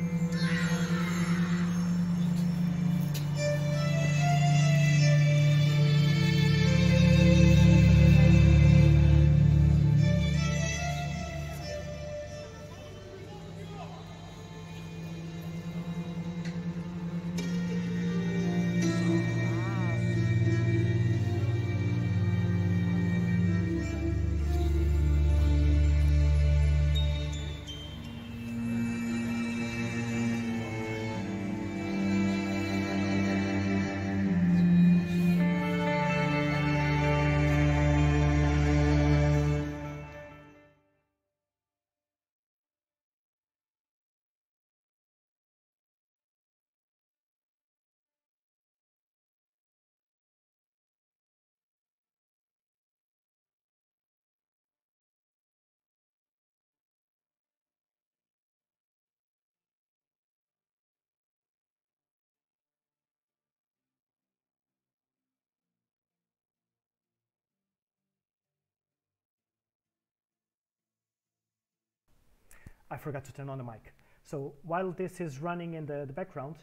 I forgot to turn on the mic. So while this is running in the, the background,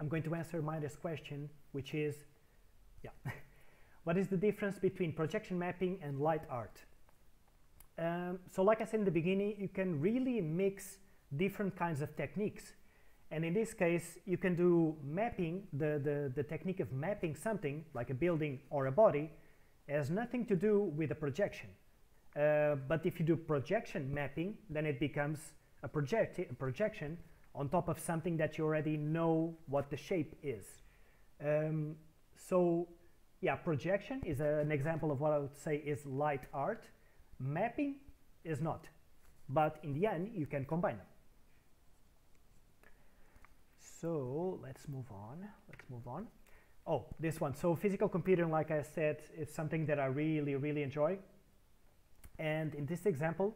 I'm going to answer Maida's question, which is, yeah, what is the difference between projection mapping and light art? Um, so like I said in the beginning, you can really mix different kinds of techniques. And in this case, you can do mapping, the, the, the technique of mapping something like a building or a body has nothing to do with a projection. Uh, but if you do projection mapping, then it becomes a, project a projection on top of something that you already know what the shape is. Um, so yeah, projection is a, an example of what I would say is light art. Mapping is not, but in the end you can combine them. So let's move on, let's move on. Oh, this one. So physical computing, like I said, is something that I really, really enjoy. And in this example,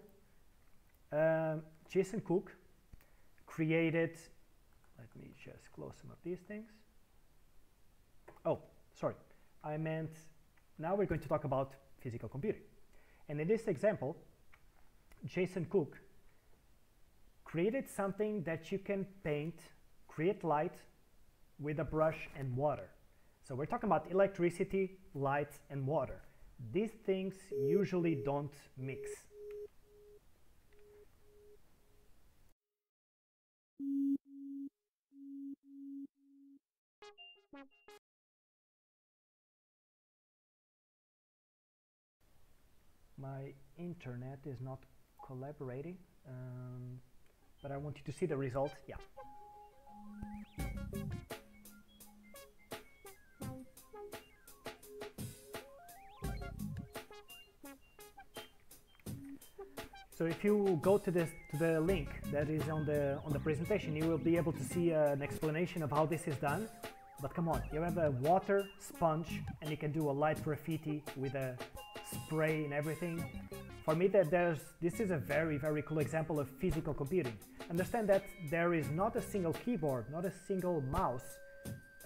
uh, Jason Cook created, let me just close some of these things. Oh, sorry, I meant, now we're going to talk about physical computing. And in this example, Jason Cook created something that you can paint, create light with a brush and water. So we're talking about electricity, light, and water. These things usually don't mix. My internet is not collaborating, um, but I want you to see the result. Yeah. So if you go to this to the link that is on the on the presentation, you will be able to see uh, an explanation of how this is done. But come on, you have a water sponge and you can do a light graffiti with a spray and everything. For me, that there's this is a very very cool example of physical computing. Understand that there is not a single keyboard, not a single mouse,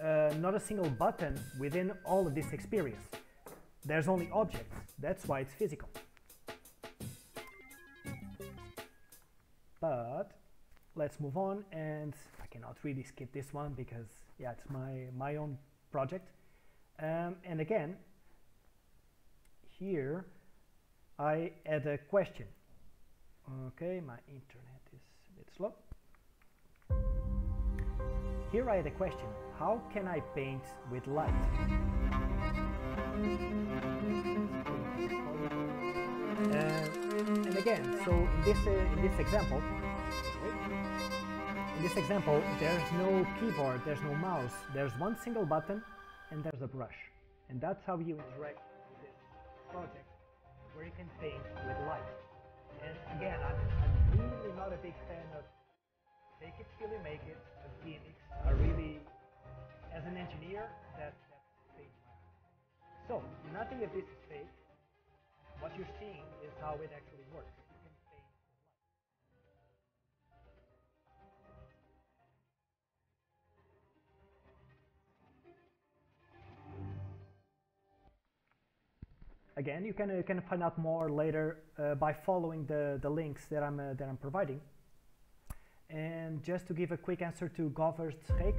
uh, not a single button within all of this experience. There's only objects. That's why it's physical. But let's move on. And I cannot really skip this one because, yeah, it's my, my own project. Um, and again, here I add a question. Okay, my internet is a bit slow. Here I had a question: how can I paint with light? Uh, and again, so in this, uh, in this example, in this example, there's no keyboard, there's no mouse, there's one single button, and there's a brush. And that's how you interact with this project, where you can paint with light. And again, I'm, I'm really not a big fan of fake it till you make it, of gimmicks. I really, as an engineer, that, that's fake. So, nothing of this is fake. What you're seeing is how it actually works. You can paint with light. Again, you can, uh, can find out more later uh, by following the, the links that I'm, uh, that I'm providing. And just to give a quick answer to Govert Hik,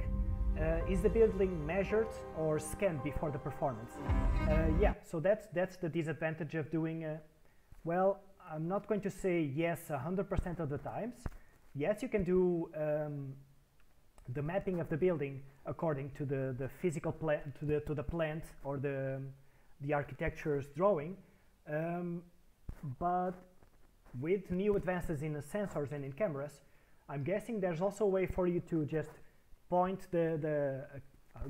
uh, is the building measured or scanned before the performance? Uh, yeah, so that's that's the disadvantage of doing, uh, well, I'm not going to say yes one hundred percent of the times. Yes, you can do um, the mapping of the building according to the, the physical plan, to the, to the plant or the, the architecture's drawing, um, but with new advances in the sensors and in cameras, I'm guessing there's also a way for you to just point the, the uh,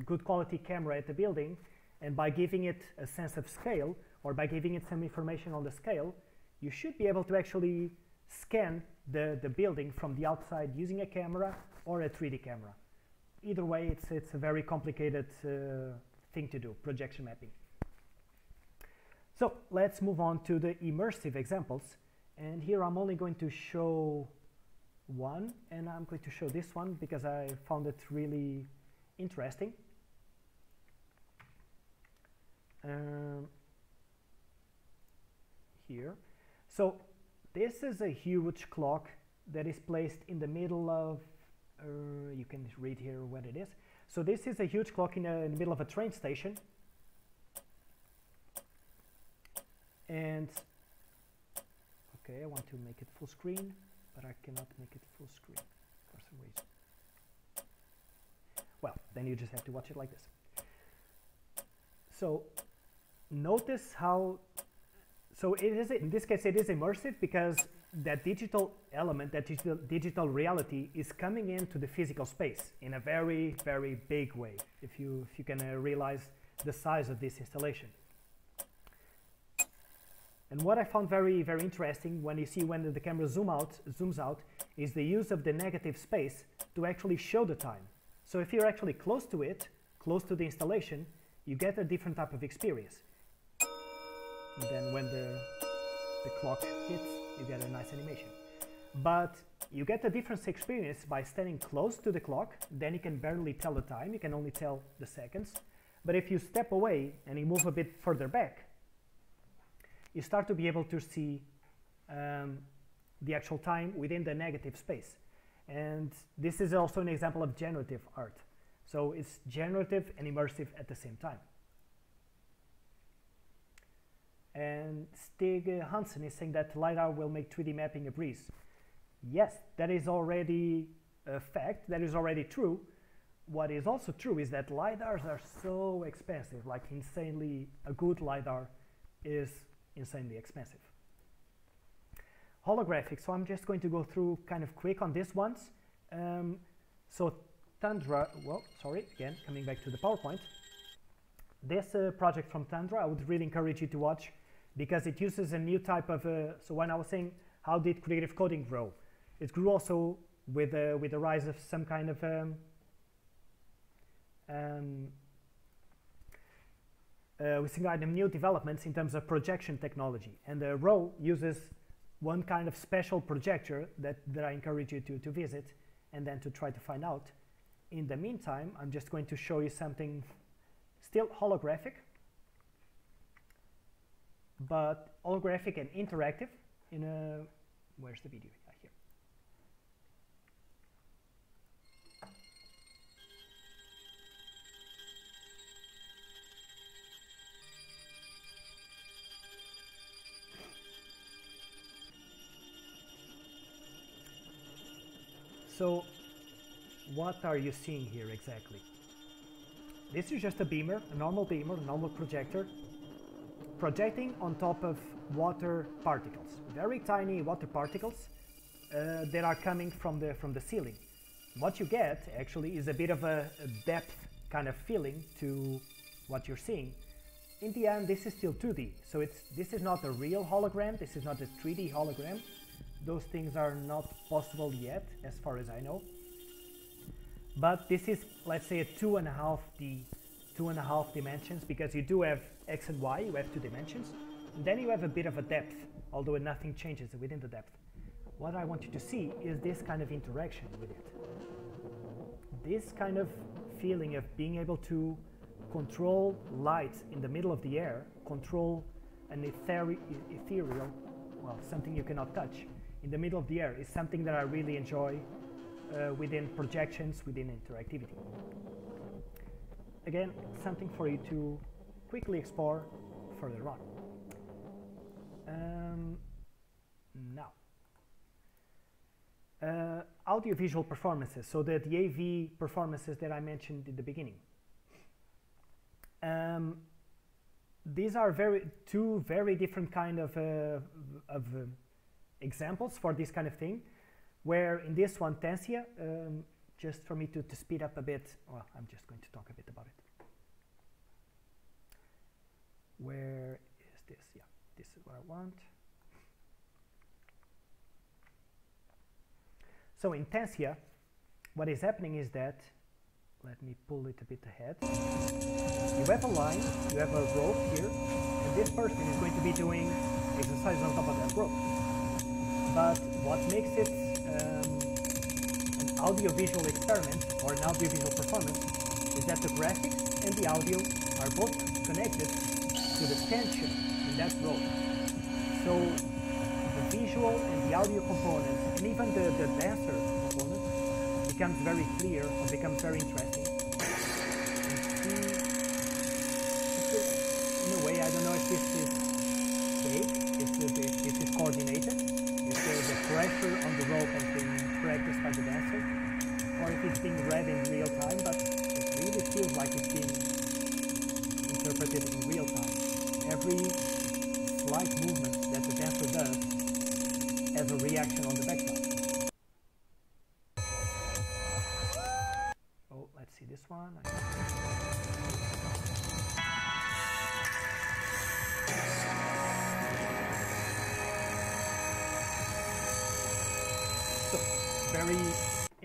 good quality camera at the building, and by giving it a sense of scale, or by giving it some information on the scale, you should be able to actually scan the, the building from the outside using a camera or a three D camera. Either way, it's, it's a very complicated uh, thing to do, projection mapping. So let's move on to the immersive examples. And here I'm only going to show one, and I'm going to show this one because I found it really interesting. Um, here, so this is a huge clock that is placed in the middle of, uh, you can read here what it is. So this is a huge clock in, a, in the middle of a train station, and okay, I want to make it full screen, but I cannot make it full screen for some reason. Well, then you just have to watch it like this. So notice how, so it is, in this case it is immersive because that digital element, that digital, digital reality is coming into the physical space in a very, very big way, if you, if you can uh, realize the size of this installation. And what I found very, very interesting when you see when the camera zoom out, zooms out, is the use of the negative space to actually show the time. So if you're actually close to it, close to the installation, you get a different type of experience. And then when the, the clock hits, you get a nice animation. But you get a different experience by standing close to the clock, then you can barely tell the time, you can only tell the seconds. But if you step away and you move a bit further back, you start to be able to see um, the actual time within the negative space. And this is also an example of generative art. So it's generative and immersive at the same time. And Stig Hansen is saying that LiDAR will make three D mapping a breeze. Yes, that is already a fact, that is already true. What is also true is that LiDARs are so expensive, like insanely, a good LiDAR is insanely expensive. Holographic, so I'm just going to go through kind of quick on this ones. Um, so Tandra, well, sorry, again, coming back to the PowerPoint. This uh, project from Tandra, I would really encourage you to watch because it uses a new type of, uh, so when I was saying, how did creative coding grow? It grew also with, uh, with the rise of some kind of um, um, Uh, we see kind of new developments in terms of projection technology, and the row uses one kind of special projector that, that I encourage you to, to visit and then to try to find out. In the meantime, I'm just going to show you something still holographic, but holographic and interactive in a, where's the video? Ah, here. So what are you seeing here exactly? This is just a beamer, a normal beamer, a normal projector, projecting on top of water particles, very tiny water particles uh, that are coming from the from the ceiling. What you get actually is a bit of a, a depth kind of feeling to what you're seeing. In the end, this is still two D, so it's this is not a real hologram. This is not a three D hologram. Those things are not possible yet, as far as I know. But this is, let's say, a two and a half D, two and a half dimensions, because you do have X and Y, you have two dimensions, and then you have a bit of a depth, although nothing changes within the depth. What I want you to see is this kind of interaction with it. This kind of feeling of being able to control light in the middle of the air, control an ether ethereal, well, something you cannot touch in the middle of the air, is something that I really enjoy Uh, within projections, within interactivity. Again, something for you to quickly explore further on. Um, now, uh, audiovisual performances, so the, the A V performances that I mentioned in the beginning. Um, these are very two very different kind of, uh, of uh, examples for this kind of thing. Where in this one, Tansia, um, just for me to, to speed up a bit, well, I'm just going to talk a bit about it. Where is this? Yeah, this is what I want. So in Tansia, what is happening is that, let me pull it a bit ahead. You have a line, you have a rope here, and this person is going to be doing exercises on top of that rope. But what makes it Um, an audiovisual experiment or an audiovisual performance is that the graphics and the audio are both connected to the tension in that rope. So the visual and the audio components, and even the, the dancer component, becomes very clear or becomes very interesting. And see, in a way, I don't know if this is fake, if this, if this is coordinated. The pressure on the rope has been practiced by the dancer, or if it's being read in real time, but it really feels like it's being interpreted in real time. Every slight movement that the dancer does has a reaction on the background. Oh, let's see this one. Very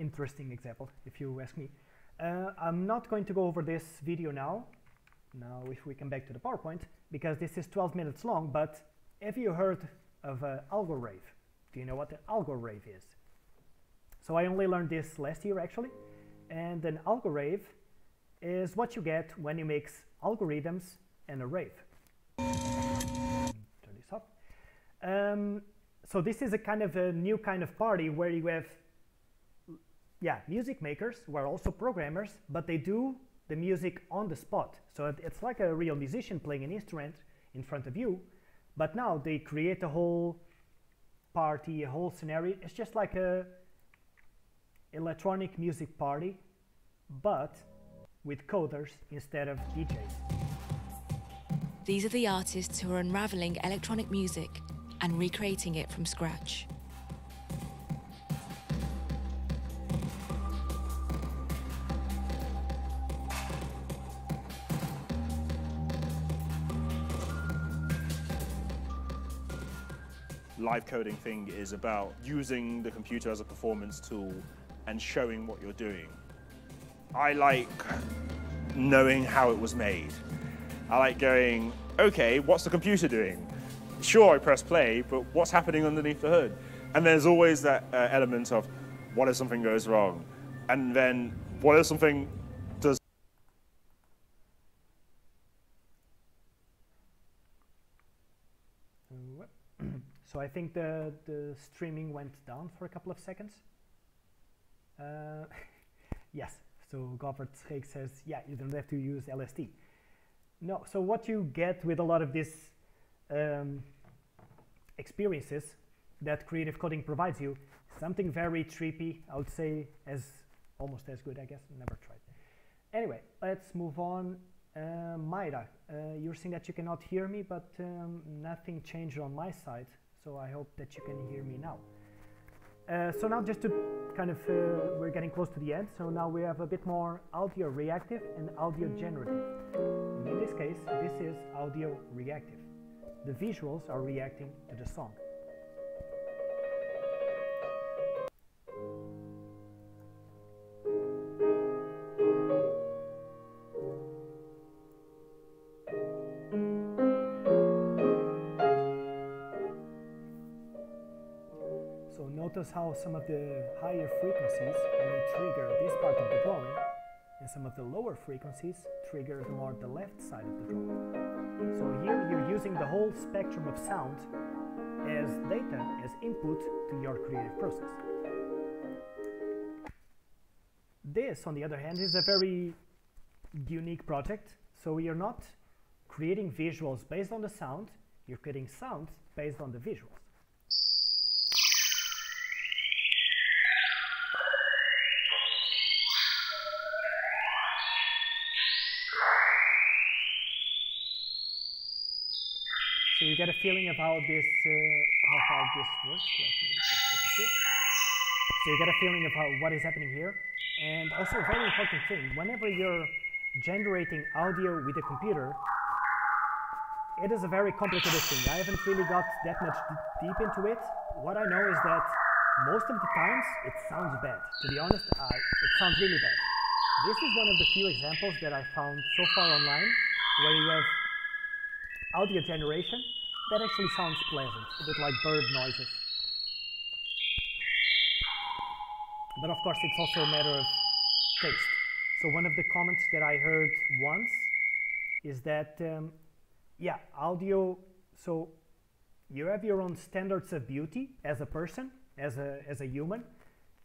interesting example, if you ask me. Uh, I'm not going to go over this video now. Now, if we come back to the PowerPoint, because this is twelve minutes long, but have you heard of uh, Algorave? Do you know what an Algorave is? So I only learned this last year, actually. And an Algorave is what you get when you mix algorithms and a rave. Turn this off. Um, so this is a kind of a new kind of party where you have Yeah, music makers who are also programmers, but they do the music on the spot. So it, it's like a real musician playing an instrument in front of you, but now they create a whole party, a whole scenario. It's just like a electronic music party, but with coders instead of D Js. These are the artists who are unraveling electronic music and recreating it from scratch. Live coding thing is about using the computer as a performance tool and showing what you're doing. I like knowing how it was made. I like going, okay, what's the computer doing? Sure, I press play, but what's happening underneath the hood? And there's always that uh, element of, what if something goes wrong? And then, what if something does? So I think the, the streaming went down for a couple of seconds. Uh, yes, so Govert Schreek says, yeah, you don't have to use L S T. No, so what you get with a lot of these um, experiences that creative coding provides you something very trippy, I would say, as almost as good, I guess. Never tried. Anyway, let's move on. Uh, Mayra, uh, you're saying that you cannot hear me, but um, nothing changed on my side, so I hope that you can hear me now. Uh, so now just to kind of, uh, we're getting close to the end, so now we have a bit more audio reactive and audio generative. And in this case, this is audio reactive. The visuals are reacting to the song. Notice how some of the higher frequencies only trigger this part of the drawing, and some of the lower frequencies trigger more the left side of the drawing. So here you're using the whole spectrum of sound as data, as input to your creative process. This, on the other hand, is a very unique project. So you're not creating visuals based on the sound, you're creating sounds based on the visuals. You get a feeling of how this uh, how far this works. Let me just it. So you get a feeling of how what is happening here, and also a very important thing: whenever you're generating audio with a computer, it is a very complicated thing. I haven't really got that much deep into it. What I know is that most of the times it sounds bad. To be honest, I, it sounds really bad. This is one of the few examples that I found so far online where you have audio generation that actually sounds pleasant, a bit like bird noises. But of course it's also a matter of taste. So one of the comments that I heard once is that, um, yeah, audio, so you have your own standards of beauty as a person, as a, as a human,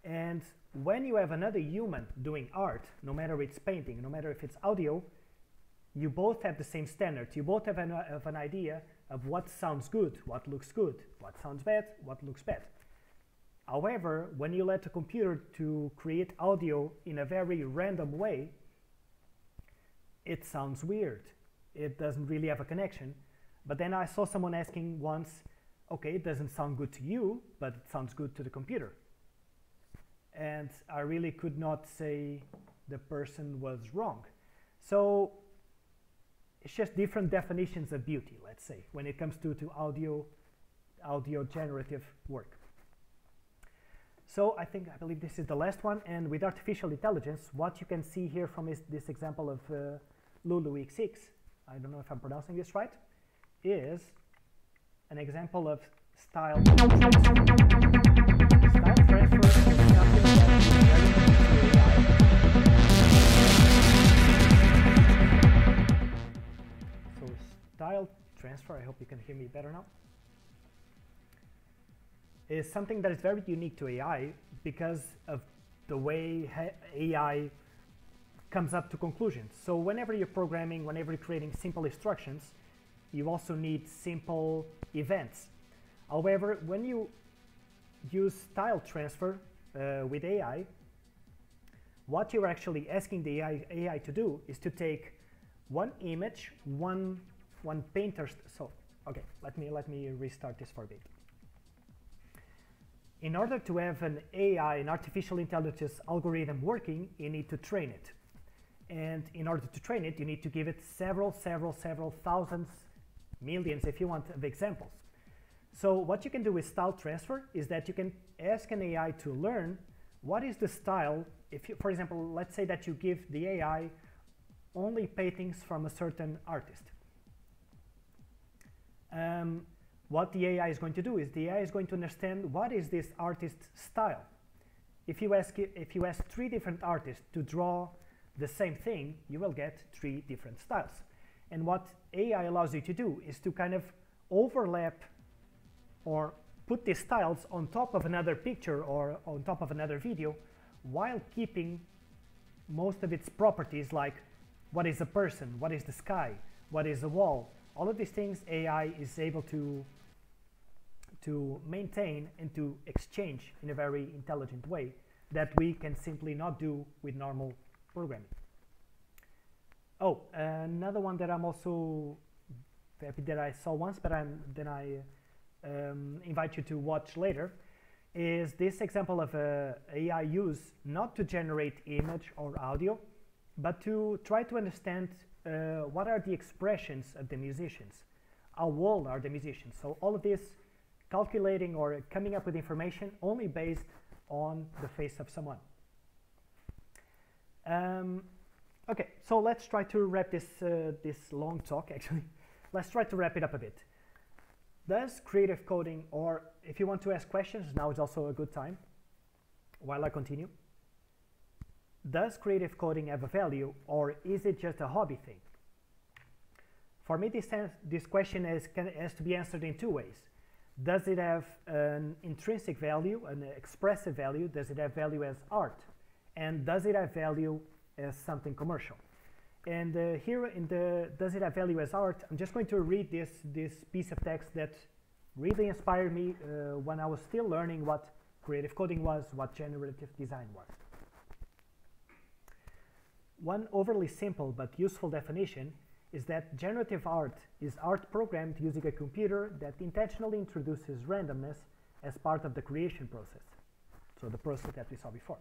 and when you have another human doing art, no matter it's painting, no matter if it's audio, you both have the same standards. You both have an, have an idea of what sounds good, what looks good, what sounds bad, what looks bad. However, when you let a computer to create audio in a very random way, it sounds weird. It doesn't really have a connection. But then I saw someone asking once, okay, it doesn't sound good to you, but it sounds good to the computer. And I really could not say the person was wrong. So it's just different definitions of beauty, let's say, when it comes to, to audio, audio generative work. So I think, I believe this is the last one. And with artificial intelligence, what you can see here from this, this example of uh, Lulu X six, I don't know if I'm pronouncing this right, is an example of style, style transfer. Style transfer, I hope you can hear me better now, is something that is very unique to A I because of the way A I comes up to conclusions. So whenever you're programming, whenever you're creating simple instructions, you also need simple events. However, when you use style transfer uh, with A I, what you're actually asking the A I, A I to do is to take one image, one One painter's, so, okay, let me, let me restart this for a bit. In order to have an A I, an artificial intelligence algorithm working, you need to train it. And in order to train it, you need to give it several, several, several thousands, millions, if you want, of examples. So what you can do with style transfer is that you can ask an A I to learn what is the style. If you, for example, let's say that you give the A I only paintings from a certain artist. Um, what the A I is going to do is the A I is going to understand what is this artist's style. If you ask if you ask three different artists to draw the same thing, you will get three different styles. And what A I allows you to do is to kind of overlap or put these styles on top of another picture or on top of another video while keeping most of its properties, like what is a person, what is the sky, what is a wall. All of these things A I is able to to maintain and to exchange in a very intelligent way that we can simply not do with normal programming. Oh, another one that I'm also happy that I saw once, but I'm, then I um, invite you to watch later, is this example of uh, A I use not to generate image or audio, but to try to understand uh, what are the expressions of the musicians, how old are the musicians. So all of this calculating or coming up with information only based on the face of someone. Um, okay, so let's try to wrap this, uh, this long talk actually. Let's try to wrap it up a bit. Does creative coding, or if you want to ask questions, now is also a good time while I continue. Does creative coding have a value, or is it just a hobby thing? For me, this, this question has, can, has to be answered in two ways. Does it have an intrinsic value, an expressive value? Does it have value as art? And does it have value as something commercial? And uh, here in the does it have value as art, I'm just going to read this, this piece of text that really inspired me uh, when I was still learning what creative coding was, what generative design was. One overly simple but useful definition is that generative art is art programmed using a computer that intentionally introduces randomness as part of the creation process. So the process that we saw before.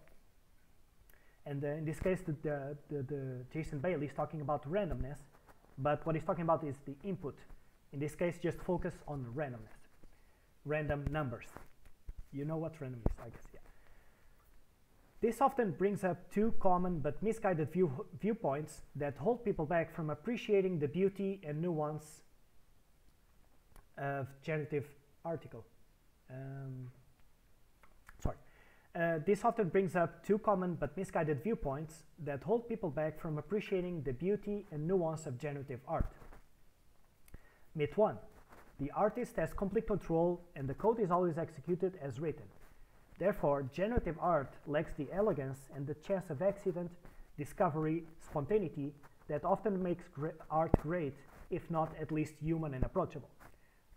And uh, in this case, the, the, the, the Jason Bailey is talking about randomness, but what he's talking about is the input. In this case, just focus on randomness, random numbers. You know what random is, I guess, yeah. This often brings up two common but misguided view, viewpoints that hold people back from appreciating the beauty and nuance of generative article. Um, sorry. Uh, this often brings up two common but misguided viewpoints that hold people back from appreciating the beauty and nuance of generative art. Myth one. The artist has complete control and the code is always executed as written. Therefore, generative art lacks the elegance and the chance of accident, discovery, spontaneity that often makes art great, if not at least human and approachable.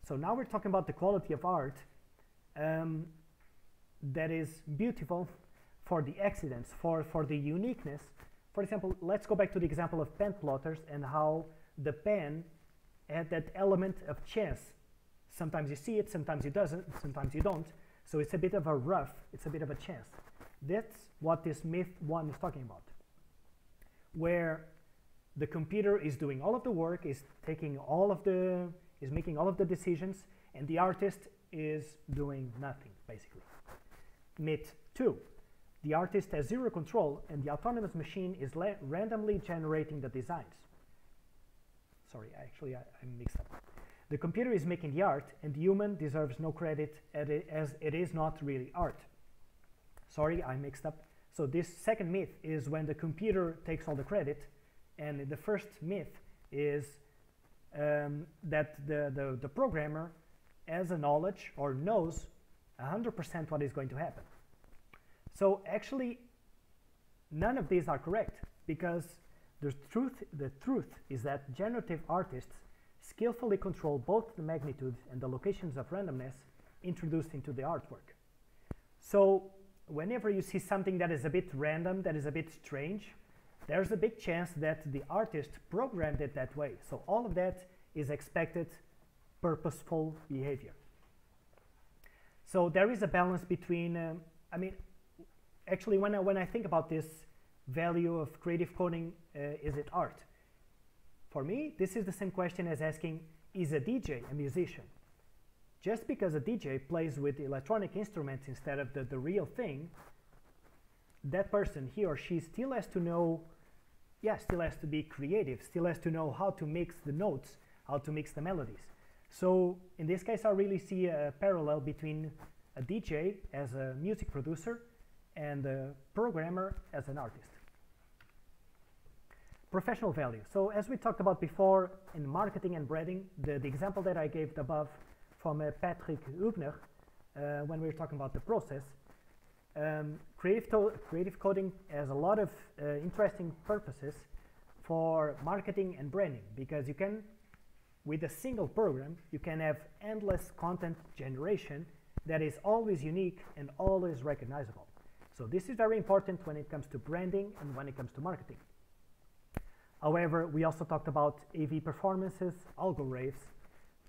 So now we're talking about the quality of art um, that is beautiful for the accidents, for, for the uniqueness. For example, let's go back to the example of pen plotters and how the pen had that element of chance. Sometimes you see it, sometimes you doesn't, sometimes you don't. So it's a bit of a rough, it's a bit of a chance. That's what this myth one is talking about, where the computer is doing all of the work, is taking all of the, is making all of the decisions, and the artist is doing nothing, basically. Myth two, the artist has zero control and the autonomous machine is randomly generating the designs. Sorry, actually I, I mixed up. The computer is making the art, and the human deserves no credit as it is not really art. Sorry, I mixed up. So this second myth is when the computer takes all the credit, and the first myth is um, that the, the, the programmer has a knowledge or knows one hundred percent what is going to happen. So actually, none of these are correct, because the truth, the truth is that generative artists skillfully control both the magnitude and the locations of randomness introduced into the artwork. So whenever you see something that is a bit random, that is a bit strange, there's a big chance that the artist programmed it that way. So all of that is expected purposeful behavior. So there is a balance between, um, I mean, actually when I, when I think about this value of creative coding, uh, is it art? For me, this is the same question as asking, is a D J a musician? Just because a D J plays with electronic instruments instead of the, the real thing, that person, he or she, still has to know, yeah, still has to be creative, still has to know how to mix the notes, how to mix the melodies. So in this case, I really see a parallel between a D J as a music producer and a programmer as an artist. Professional value. So as we talked about before in marketing and branding, the, the example that I gave above from uh, Patrick Kupner uh, when we were talking about the process, um, creative, creative coding has a lot of uh, interesting purposes for marketing and branding, because you can With a single program, you can have endless content generation that is always unique and always recognizable. So this is very important when it comes to branding and when it comes to marketing. However, we also talked about A V performances, algoraves,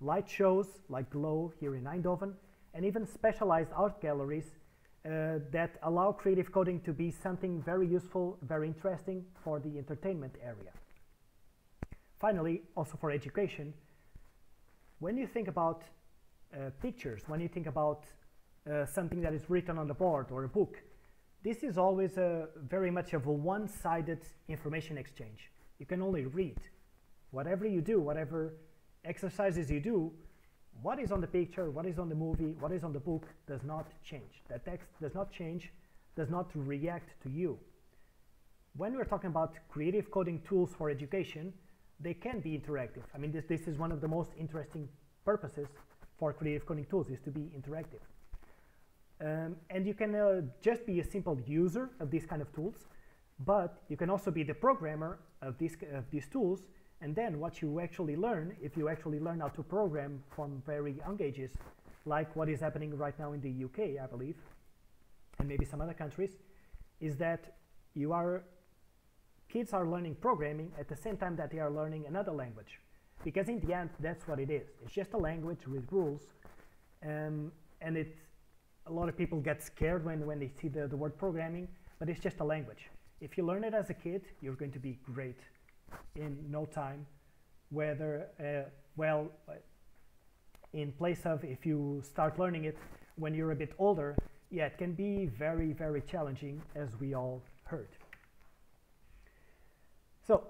light shows like Glow here in Eindhoven, and even specialized art galleries uh, that allow creative coding to be something very useful, very interesting for the entertainment area. Finally, also for education, when you think about uh, pictures, when you think about uh, something that is written on the board or a book, this is always a, very much of a one-sided information exchange. You can only read. Whatever you do, whatever exercises you do, what is on the picture, what is on the movie, what is on the book does not change. The text does not change, does not react to you. When we're talking about creative coding tools for education, they can be interactive. I mean, this, this is one of the most interesting purposes for creative coding tools, is to be interactive. Um, and you can uh, just be a simple user of these kind of tools, but you can also be the programmer of these, of these tools, and then what you actually learn, if you actually learn how to program from very young ages, like what is happening right now in the U K, I believe, and maybe some other countries, is that you are kids are learning programming at the same time that they are learning another language, because in the end, that's what it is. It's just a language with rules, um, and it, a lot of people get scared when, when they see the, the word programming, but it's just a language. If you learn it as a kid, you're going to be great in no time, whether, uh, well, in place of if you start learning it when you're a bit older, yeah, it can be very, very challenging, as we all heard. So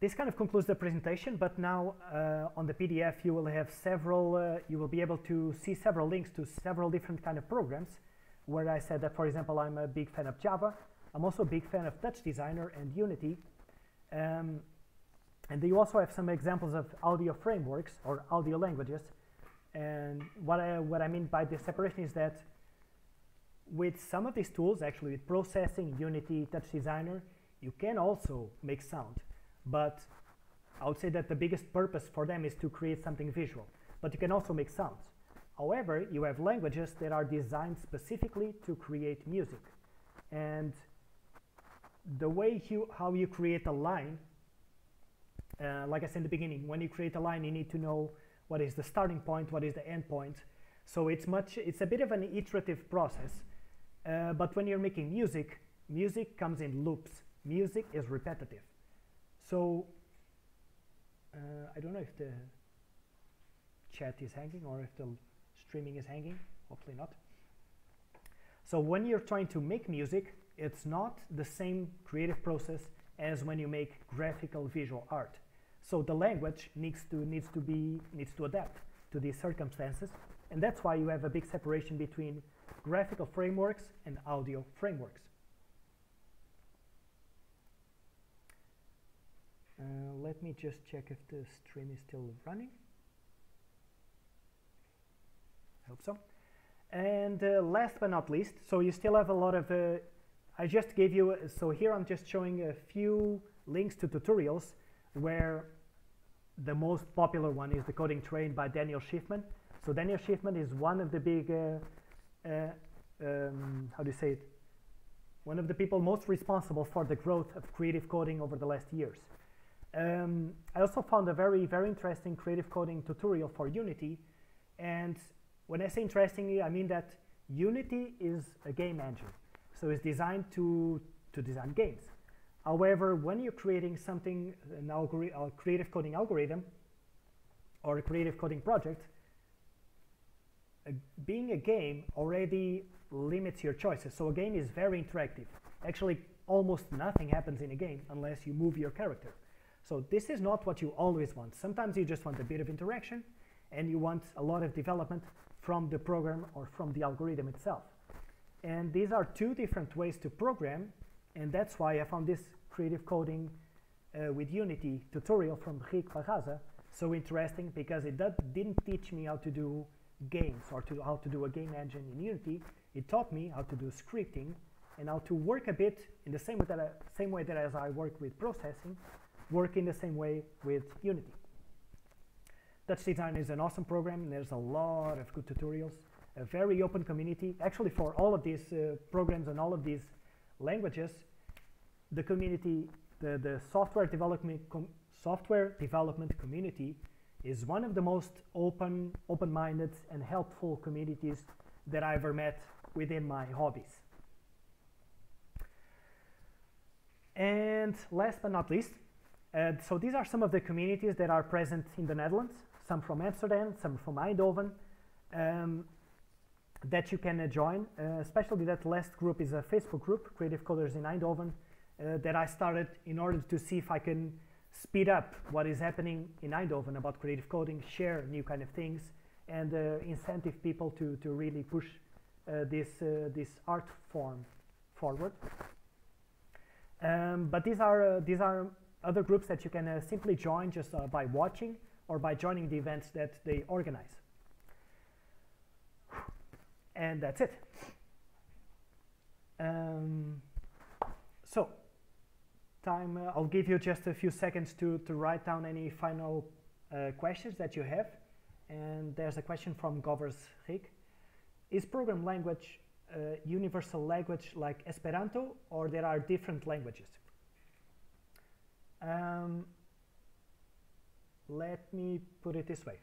this kind of concludes the presentation, but now uh, on the P D F you will have several, uh, you will be able to see several links to several different kind of programs, where I said that, for example, I'm a big fan of Java, I'm also a big fan of TouchDesigner and Unity, um, and you also have some examples of audio frameworks or audio languages. And what I, what I mean by this separation is that with some of these tools, actually with Processing, Unity, TouchDesigner, you can also make sound, but I would say that the biggest purpose for them is to create something visual, but you can also make sounds. However, you have languages that are designed specifically to create music, and the way you, how you create a line, uh, like I said in the beginning, when you create a line, you need to know what is the starting point, what is the end point, so it's, much, it's a bit of an iterative process, uh, but when you're making music, music comes in loops. Music is repetitive. So, uh, I don't know if the chat is hanging or if the streaming is hanging, hopefully not. So when you're trying to make music, it's not the same creative process as when you make graphical visual art. So the language needs to, needs to, be, needs to adapt to these circumstances, and that's why you have a big separation between graphical frameworks and audio frameworks. Uh, let me just check if the stream is still running. I hope so. And uh, last but not least, so you still have a lot of, uh, I just gave you, uh, so here I'm just showing a few links to tutorials where the most popular one is The Coding Train by Daniel Schiffman. So Daniel Schiffman is one of the big, uh, uh, um, how do you say it? One of the people most responsible for the growth of creative coding over the last years. Um, I also found a very, very interesting creative coding tutorial for Unity, and when I say interestingly, I mean that Unity is a game engine, so it's designed to, to design games. However, when you're creating something, an algori- a creative coding algorithm or a creative coding project, a, being a game already limits your choices, so a game is very interactive. Actually, almost nothing happens in a game unless you move your character. So this is not what you always want. Sometimes you just want a bit of interaction and you want a lot of development from the program or from the algorithm itself. And these are two different ways to program, and that's why I found this creative coding uh, with Unity tutorial from Hik Fajaza so interesting, because it didn't teach me how to do games or to how to do a game engine in Unity. It taught me how to do scripting and how to work a bit in the same way that I, same way that as I work with Processing, work in the same way with Unity. TouchDesign is an awesome program. There's a lot of good tutorials, a very open community. Actually, for all of these uh, programs and all of these languages, the community, the, the software development com software development community is one of the most open, open-minded and helpful communities that I've ever met within my hobbies. And last but not least, uh, so these are some of the communities that are present in the Netherlands, some from Amsterdam, some from Eindhoven, um, that you can uh, join, uh, especially that last group is a Facebook group, Creative Coders in Eindhoven, uh, that I started in order to see if I can speed up what is happening in Eindhoven about creative coding, share new kind of things, and uh, incentive people to, to really push uh, this, uh, this art form forward. Um, but these are, uh, these are other groups that you can uh, simply join just uh, by watching or by joining the events that they organize. And that's it. Um, so, time, uh, I'll give you just a few seconds to, to write down any final uh, questions that you have. And there's a question from Govers Hik. Is program language Uh, universal language like Esperanto, or there are different languages? Um, let me put it this way.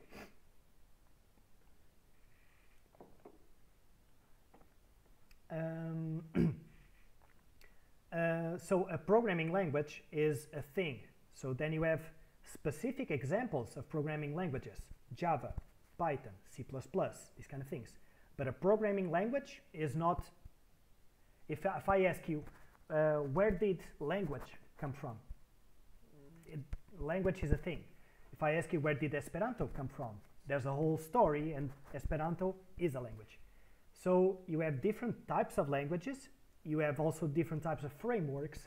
Um, uh, so a programming language is a thing. So then you have specific examples of programming languages, Java, Python, C plus plus, these kind of things. But a programming language is not, if, if I ask you, uh, where did language come from? It, language is a thing. If I ask you, where did Esperanto come from? There's a whole story, and Esperanto is a language. So you have different types of languages. You have also different types of frameworks.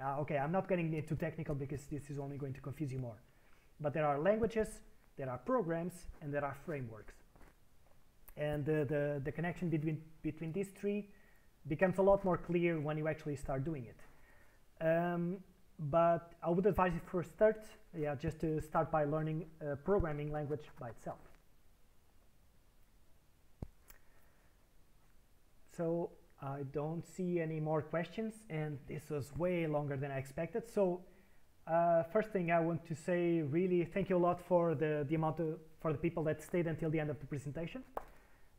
Uh, okay, I'm not getting too technical because this is only going to confuse you more. But there are languages, there are programs, and there are frameworks. And the, the, the connection between, between these three becomes a lot more clear when you actually start doing it. Um, but I would advise you first start, yeah, just to start by learning a programming language by itself. So I don't see any more questions, and this was way longer than I expected. So uh, first thing I want to say, really thank you a lot for the, the amount of, for the people that stayed until the end of the presentation.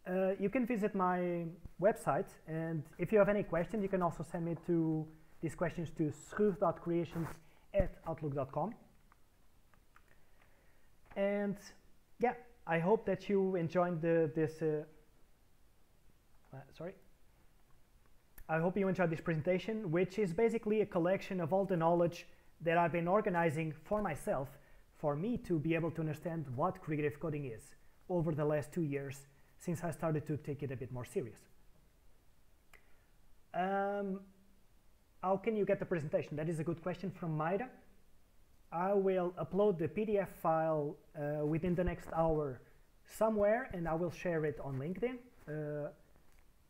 Uh, you can visit my website, and if you have any questions, you can also send me to these questions to schroef dot creations at outlook dot com. And yeah, I hope that you enjoyed the, this. Uh, uh, sorry. I hope you enjoyed this presentation, which is basically a collection of all the knowledge that I've been organizing for myself, for me to be able to understand what creative coding is over the last two years. Since I started to take it a bit more serious. Um, how can you get the presentation? That is a good question from Mayra. I will upload the P D F file uh, within the next hour somewhere, and I will share it on LinkedIn. Uh,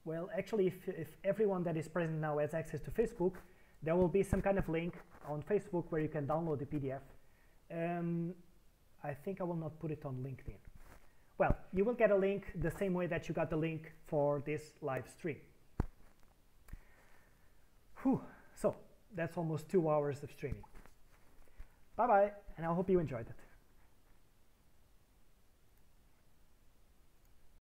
well, actually, if, if everyone that is present now has access to Facebook, there will be some kind of link on Facebook where you can download the P D F. Um, I think I will not put it on LinkedIn. Well, you will get a link the same way that you got the link for this live stream. Whew. So that's almost two hours of streaming. Bye-bye, and I hope you enjoyed it.